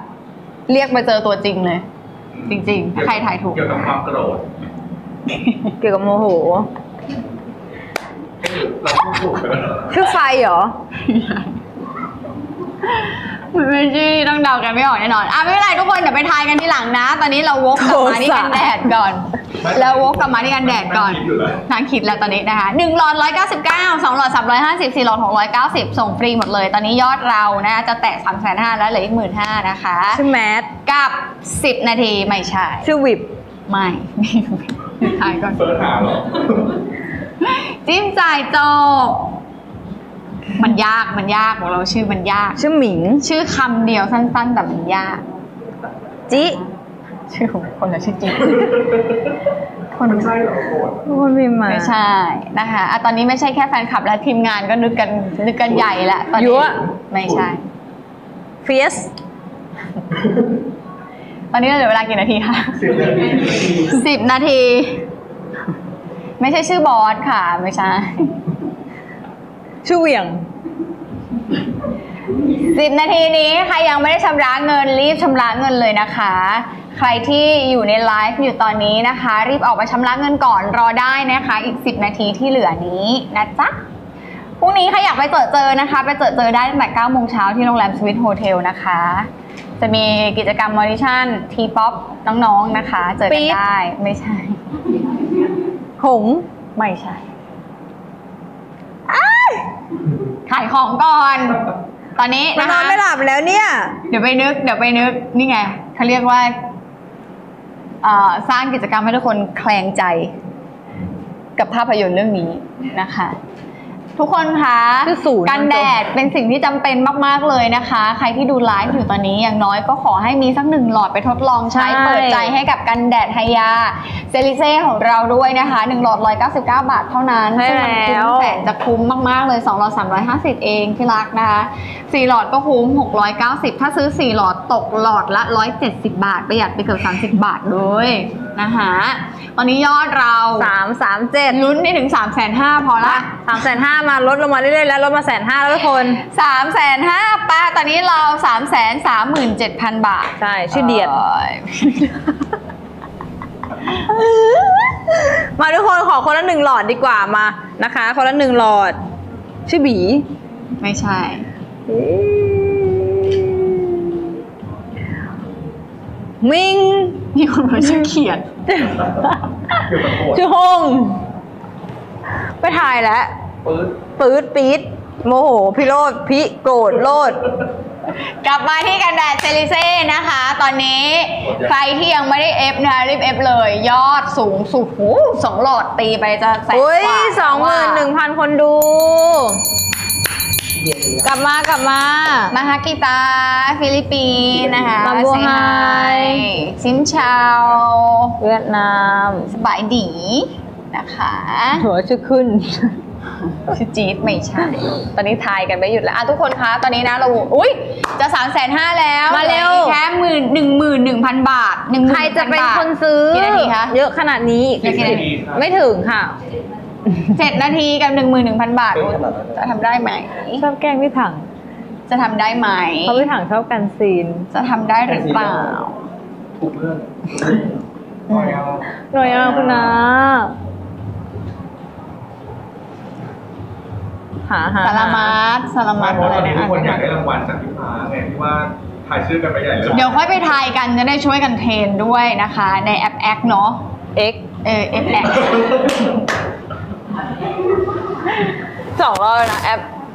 เรียกมาเจอตัวจริงเลยจริงๆถ้าใครทายถูกเกี่ยวกับความโกรธเกี่ยวกับโมโหชื่อไฟเหรอไม่ใช่ต้องเดากันไม่ออกแน่นอนอ่ะไม่เป็นไรทุกคนเดี๋ยวไปทายกันทีหลังนะตอนนี้เราวกกลับมาที่กันแดดก่อนแล้ววกกลับมาที่กันแดดก่อนนางคิดแล้วตอนนี้นะคะ1 หลอด 1992 หลอด3504 หลอด690ส่งฟรีหมดเลยตอนนี้ยอดเรานะจะแตะ350,000แล้วเหลืออีก15,000นะคะชื่อแมทกับ10 นาทีไม่ใช่ชื่อวิบไม่ทายก่อนเปิดหาหรอจิ้มจ่ายจบมันยากของเราชื่อมันยากชื่อหมิงชื่อคำเดียวสั้นๆแต่มันยากจิชื่อของคนเราชื่อจิคนไม่ใช่หรอคนพิมพ์มาไม่ใช่นะคะอ่ะตอนนี้ไม่ใช่แค่แฟนคลับและทีมงานก็นึกกันใหญ่ละตอนนี้ไม่ใช่เฟียสตอนนี้เหลือเวลากี่นาทีคะ10 นาทีไม่ใช่ชื่อบอสค่ะไม่ใช่ชื่อเวียง10 นาทีนี้ใครยังไม่ได้ชำระเงินรีบชำระเงินเลยนะคะใครที่อยู่ในไลฟ์อยู่ตอนนี้นะคะรีบออกมาชำระเงินก่อนรอได้นะคะอีก10 นาทีที่เหลือนี้นะจ๊ะพรุ่งนี้ใครอยากไปเจอนะคะไปเจอได้ตั้งแต่9 โมงเช้าที่โรงแรมสวิทโฮเทลนะคะจะมีกิจกรรมออดิชั่นทีป๊อปน้องๆนะคะเจอกันได้ไม่ใช่หงไม่ใช่ขายของก่อนตอนนี้นะคะไม่หลับแล้วเนี่ยเดี๋ยวไปนึกนี่ไงเขาเรียกว่าสร้างกิจกรรมให้ทุกคนแคลงใจกับภาพยนตร์เรื่องนี้นะคะทุกคนคะกันแดดเป็นสิ่งที่จำเป็นมากๆเลยนะคะใครที่ดูไลฟ์อยู่ตอนนี้อย่างน้อยก็ขอให้มีสัก1 หลอดไปทดลองใช้เปิดใจให้กับกันแดดไฮยาเซริเซ่ของเราด้วยนะคะ1 หลอด 199 บาทเท่านั้นซึ่งมันคุ้มแสนจะคุ้มมากๆเลย2 หลอด 350เองที่รักนะคะ4 หลอดก็คุ้ม690ถ้าซื้อ4 หลอดตกหลอดละ170 บาทประหยัดไปเกือบ30 บาทด้วยนะคะตอนนี้ยอดเรา337ลุ้นได้ถึง350,000พอละ350,000 มาลดลงมาเรื่อยๆแล้วลดมา150,000แล้วทุกคน350,000ป้าตอนนี้เรา337,000 บาทใช่ชื่อเดียดมาทุกคนขอคนละ1หลอดดีกว่ามานะคะคนละ1หลอดชื่อบีไม่ใช่มิงมีคนมาชื่อเขียดชื่อฮงไปถ่ายแล้วปื๊ดปี๊ดโมโหพิโรธพิโกรธโลดกลับมาที่กันแดดเซริเซ่นะคะตอนนี้ใครที่ยังไม่ได้เอฟนะรีบเอฟเลยยอดสูงสุดหู2หลอดตีไปจะแสนกว่า21,000 คนดูกลับมามาฮากิตาฟิลิปปินส์นะคะมาบัวไฮซินชาวเวียดนามสบายดีนะคะหัวชื่อขึ้นชื่อจี๊ดไม่ใช่ตอนนี้ทายกันไม่หยุดแล้วทุกคนคะตอนนี้นะเราอุ้ยจะ350,000แล้วมาเร็วแค่11,000 บาทใครจะเป็นคนซื้อกี่นาทีคะเยอะขนาดนี้ไม่ถึงค่ะ7 นาทีกับ 11,000 บาทจะทำได้ไหมชอบแกล้งพี่ถังจะทำได้ไหมเพราะพี่ถังชอบกันซีนจะทำได้หรือเปล่าถูกเรื่องหน่อยเอาคุณนะสารมัดอะไรเนี่ยทุกคนอยากได้รางวัลจากพี่ฟ้าไงที่ว่าถ่ายชื่อกันไปใหญ่เลยเดี๋ยวค่อยไปถ่ายกันจะได้ช่วยกันเทรนด้วยนะคะในแอปเนาะแอป2 รอบนะแ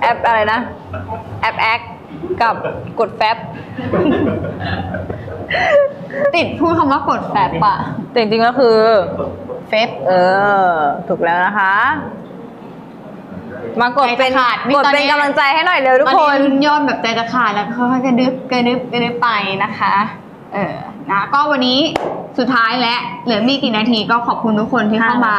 อปอะไรนะแอปกับกดแฟบติดพูดคำว่ากดแฟบอะแต่จริงๆก็คือเฟบถูกแล้วนะคะมากดเป็นกำลังใจให้หน่อยเร็วทุกคนยอดแบบใจจะขาดแล้วค่อยๆกระดึบไปนะคะนะก็วันนี้สุดท้ายและเหลือไม่กี่นาทีก็ขอบคุณทุกคนที่เข้ามา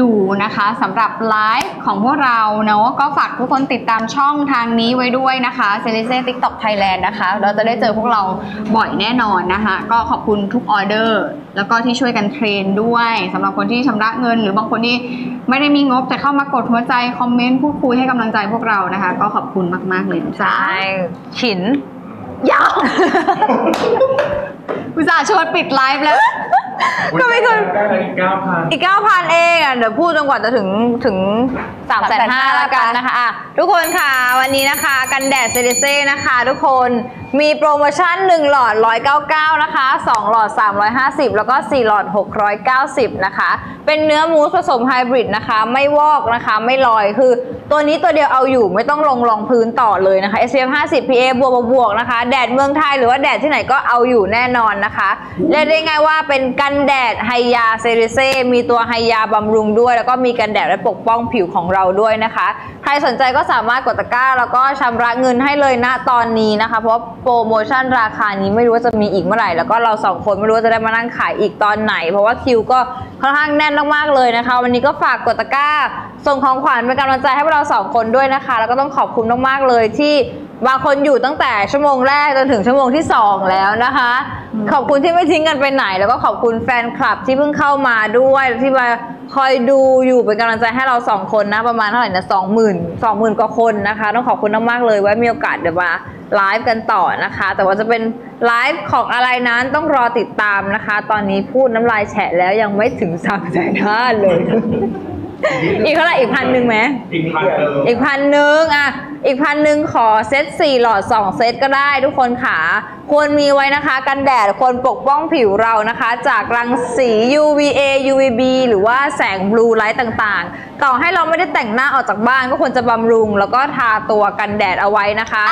ดูนะคะสำหรับไลฟ์ของพวกเราเนาะก็ฝากทุกคนติดตามช่องทางนี้ไว้ด้วยนะคะเซริเซ่ TikTok Thailand นะคะเราจะได้เจอพวกเราบ่อยแน่นอนนะคะก็ขอบคุณทุกออเดอร์แล้วก็ที่ช่วยกันเทรนด้วยสำหรับคนที่ชำระเงินหรือบางคนที่ไม่ได้มีงบแต่เข้ามากดหัวใจคอมเมนต์พูดคุยให้กำลังใจพวกเรานะคะก็ขอบคุณมากๆเลยจ้าขินยาวอุตส่าห์ชวนปิดไลฟ์แล้วก็ไม่คืออีก 9,000 เองอ่ะเดี๋ยวพูดจนกว่าจะถึง 350,000 แล้วกันนะคะทุกคนค่ะวันนี้นะคะกันแดดเซริเซ่นะคะทุกคนมีโปรโมชั่น1หลอด199นะคะ2หลอด350แล้วก็4หลอด690นะคะเป็นเนื้อมูสผสมไฮบริดนะคะไม่วอกนะคะไม่ลอยคือตัวนี้ตัวเดียวเอาอยู่ไม่ต้องลงรองพื้นต่อเลยนะคะ SPF 50 PA บวกนะคะแดดเมืองไทยหรือว่าแดดที่ไหนก็เอาอยู่แน่นอนนะคะเรียกได้ง่ายว่าเป็นกันแดดไฮยาเซริเซ่มีตัวไฮยาบำรุงด้วยแล้วก็มีกันแดดและปกป้องผิวของเราด้วยนะคะใครสนใจก็สามารถกดตะกร้าแล้วก็ชำระเงินให้เลยณตอนนี้นะคะเพราะโปรโมชั่นราคานี้ไม่รู้ว่าจะมีอีกเมื่อไหร่แล้วก็เรา2คนไม่รู้ว่าจะได้มานั่งขายอีกตอนไหนเพราะว่าคิวก็ค่อนข้างแน่นมากๆเลยนะคะวันนี้ก็ฝากกดตะกร้าส่งของขวัญเป็นกำลังใจให้พวกเรา2คนด้วยนะคะแล้วก็ต้องขอบคุณมากๆเลยที่บางคนอยู่ตั้งแต่ชั่วโมงแรกจนถึงชั่วโมงที่2แล้วนะคะขอบคุณที่ไม่ทิ้งกันไปไหนแล้วก็ขอบคุณแฟนคลับที่เพิ่งเข้ามาด้วยที่มาคอยดูอยู่เป็นกำลังใจให้เรา2คนนะประมาณเท่าไหร่นะ20,000 กว่าคนนะคะต้องขอบคุณมากๆเลยไว้มีโอกาสเดี๋ยวมาไลฟ์กันต่อนะคะแต่ว่าจะเป็นไลฟ์ของอะไรนั้นต้องรอติดตามนะคะตอนนี้พูดน้ำลายแฉะแล้วยังไม่ถึง350,000เลย อีกเท่าไหร่อีก 1,000 ไหมอีก 1,000 อ่ะอีก 1,000 ขอเซต4หลอด2เซตก็ได้ทุกคนค่ะควรมีไว้นะคะกันแดดควรปกป้องผิวเรานะคะจากรังสี UVA UVB หรือว่าแสงบลูไลท์ต่างๆต่อให้เราไม่ได้แต่งหน้าออกจากบ้านก็ควรจะบำรุงแล้วก็ทาตัวกันแดดเอาไว้นะคะ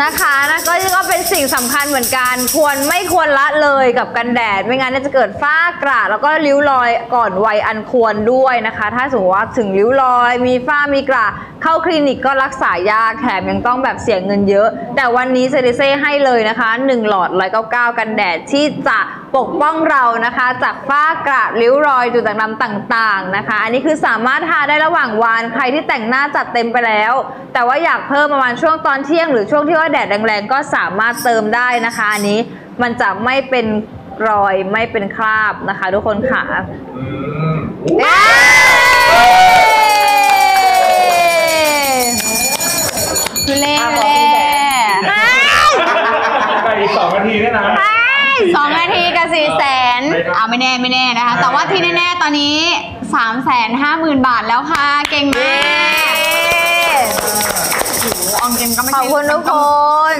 นะก็เป็นสิ่งสำคัญเหมือนกันไม่ควรละเลยกับกันแดดไม่งั้นจะเกิดฝ้ากระแล้วก็ริ้วรอยก่อนวัยอันควรด้วยนะคะถ้าสมมติว่าถึงริ้วรอยมีฝ้ามีกระเข้าคลินิกก็รักษายากแถมยังต้องแบบเสียเงินเยอะแต่วันนี้เซริเซ่ให้เลยนะคะ1หลอด199กันแดดที่จะปกป้องเรานะคะจากฝ้ากระริ้วรอยจุดด่างดำต่างๆนะคะอันนี้คือสามารถทาได้ระหว่างวันใครที่แต่งหน้าจัดเต็มไปแล้วแต่ว่าอยากเพิ่มประมาณช่วงตอนเที่ยงหรือช่วงที่ว่าแดดแรงๆก็สามารถเติมได้นะคะอันนี้มันจะไม่เป็นรอยไม่เป็นคราบนะคะทุกคนค่ะ อนนี้ 350,000 บาทแล้วค่ะเก่งมากอองเกมก็ไม่ใช่ขอบคุณทุกคน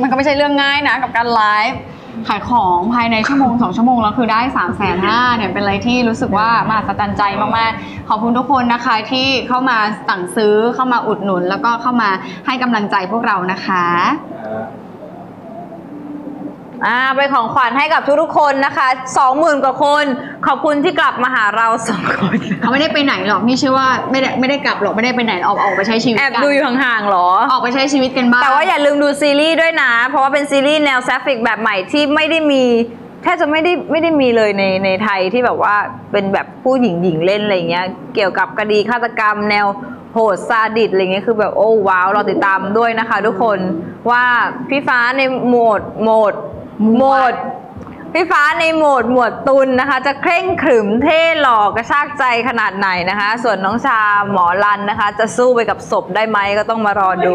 มันก็ไม่ใช่เรื่องง่ายนะกับการไลฟ์ขายของภายในชั่วโมง2ชั่วโมงแล้วคือได้ 350,000 เนี่ยเป็นอะไรที่รู้สึกว่ามหัศจรรย์ใจมากๆขอบคุณทุกคนนะคะที่เข้ามาสั่งซื้อเข้ามาอุดหนุนแล้วก็เข้ามาให้กำลังใจพวกเรานะคะเป็นของขวัญให้กับทุกๆคนนะคะ 20,000 กว่าคนขอบคุณที่กลับมาหาเรา2คนเขาไม่ได้ไปไหนหรอกนี่ชื่อว่าไม่ได้กลับหรอกไม่ได้ไปไหนออกไปใช้ชีวิตแอบดูอยู่ห่างๆหรอออกไปใช้ชีวิตกันบ้างแต่ว่าอย่าลืมดูซีรีส์ด้วยนะเพราะว่าเป็นซีรีส์แนวแซฟิกแบบใหม่ที่ไม่ได้มีแทบจะไม่ได้มีเลยในไทยที่แบบว่าเป็นแบบผู้หญิงเล่นอะไรเงี้ยเกี่ยวกับคดีฆาตกรรมแนวโหดซาดิสอะไรเงี้ยคือแบบโอ้ว้าวเราติดตามด้วยนะคะทุกคนว่าพี่ฟ้าในโหมดพี่ฟ้าในโหมดหมวดตุลนะคะจะเคร่งขรึมเท่หลอกกระชากใจขนาดไหนนะคะส่วนน้องชาหมอรันนะคะจะสู้ไปกับศพได้ไหมก็ต้องมารอดู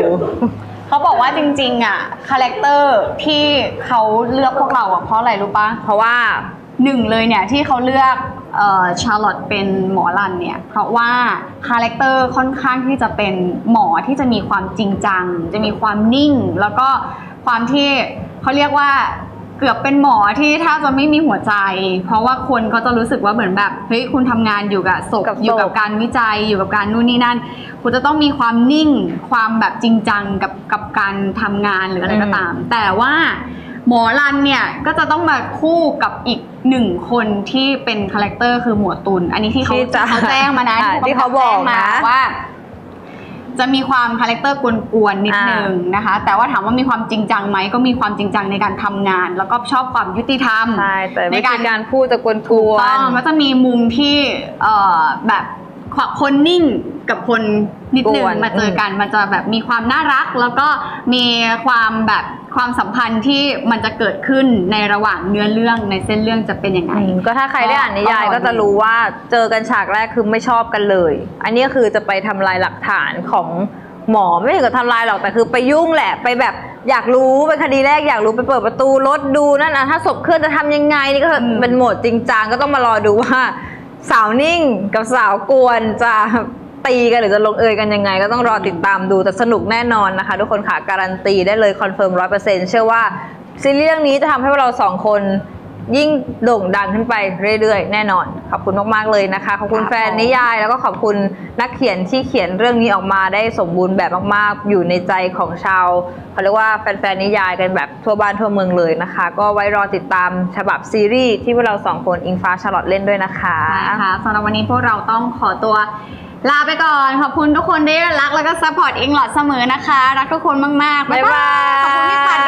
เขาบอกว่าจริงๆอ่ะคาแรคเตอร์ที่เขาเลือกพวกเราอ่ะเพราะอะไรรู้ป่ะเพราะว่าหนึ่งเลยเนี่ยที่เขาเลือกชาร์ลอตเป็นหมอรันเนี่ยเพราะว่าคาแรคเตอร์ค่อนข้างที่จะเป็นหมอที่จะมีความจริงจังจะมีความนิ่งแล้วก็ความที่เขาเรียกว่าเกือบเป็นหมอที่ถ้าจะไม่มีหัวใจเพราะว่าคนเขาจะรู้สึกว่าเหมือนแบบเฮ้ยคุณทำงานอยู่กับศพอยู่กับการวิจัยอยู่กับการนู่นนี่นั่นคุณจะต้องมีความนิ่งความแบบจริงจังกับการทำงานหรืออะไรก็ตามแต่ว่าหมอรันเนี่ยก็จะต้องมาคู่กับอีกหนึ่งคนที่เป็นคาแรคเตอร์คือหมวดตุลอันนี้ที่เขาแจ้งมานะที่เขาบอกมาว่าจะมีความคาแรคเตอร์กวนๆนิดนึงนะคะแต่ว่าถามว่ามีความจริงจังไหมก็มีความจริงจังในการทำงานแล้วก็ชอบความยุติธรรมในการพูดแต่กวนๆก็จะมีมุมที่แบบคนนิ่งกับคนนิดนึงมาเจอกันมันจะแบบมีความน่ารักแล้วก็มีความแบบความสัมพันธ์ที่มันจะเกิดขึ้นในระหว่างเนื้อเรื่องในเส้นเรื่องจะเป็นยังไงก็ถ้าใครได้อ่านนิยายก็จะรู้ว่าเจอกันฉากแรกคือไม่ชอบกันเลยอันนี้คือจะไปทำลายหลักฐานของหมอไม่ถึงกับทำลายหรอกแต่คือไปยุ่งแหละไปแบบอยากรู้เป็นคดีแรกอยากรู้ไปเปิดประตูรถดูนั่นนะถ้าศพเคลื่อนจะทำยังไงนี่ก็เป็นโหมดจริงจังก็ต้องมารอดูว่าสาวนิ่งกับสาวกวนจะตีกันหรือจะลงเอยกันยังไงก็ต้องรอติดตามดูแต่สนุกแน่นอนนะคะทุกคนค่ะการันตีได้เลยคอนเฟิร์ม 100% เชื่อว่าซีรีส์เรื่องนี้จะทำให้พวกเราสองคนยิ่งโด่งดังขึ้นไปเรื่อยๆแน่นอนขอบคุณมากๆเลยนะคะขอบคุณแฟนนิยายแล้วก็ขอบคุณนักเขียนที่เขียนเรื่องนี้ออกมาได้สมบูรณ์แบบมากๆอยู่ในใจของชาวเขาเรียกว่าแฟนๆนิยายกันแบบทั่วบ้านทั่วเมืองเลยนะคะก็ไว้รอติดตามฉบับซีรีส์ที่พวกเราสองคนอิงฟ้าชาร์ลอตเล่นด้วยนะคะค่ะสำหรับวันนี้พวกเราต้องขอตัวลาไปก่อนขอบคุณทุกคนที่รักแล้วก็ซัพพอร์ตอิงหลอดเสมอนะคะรักทุกคนมากๆบ๊ายบาย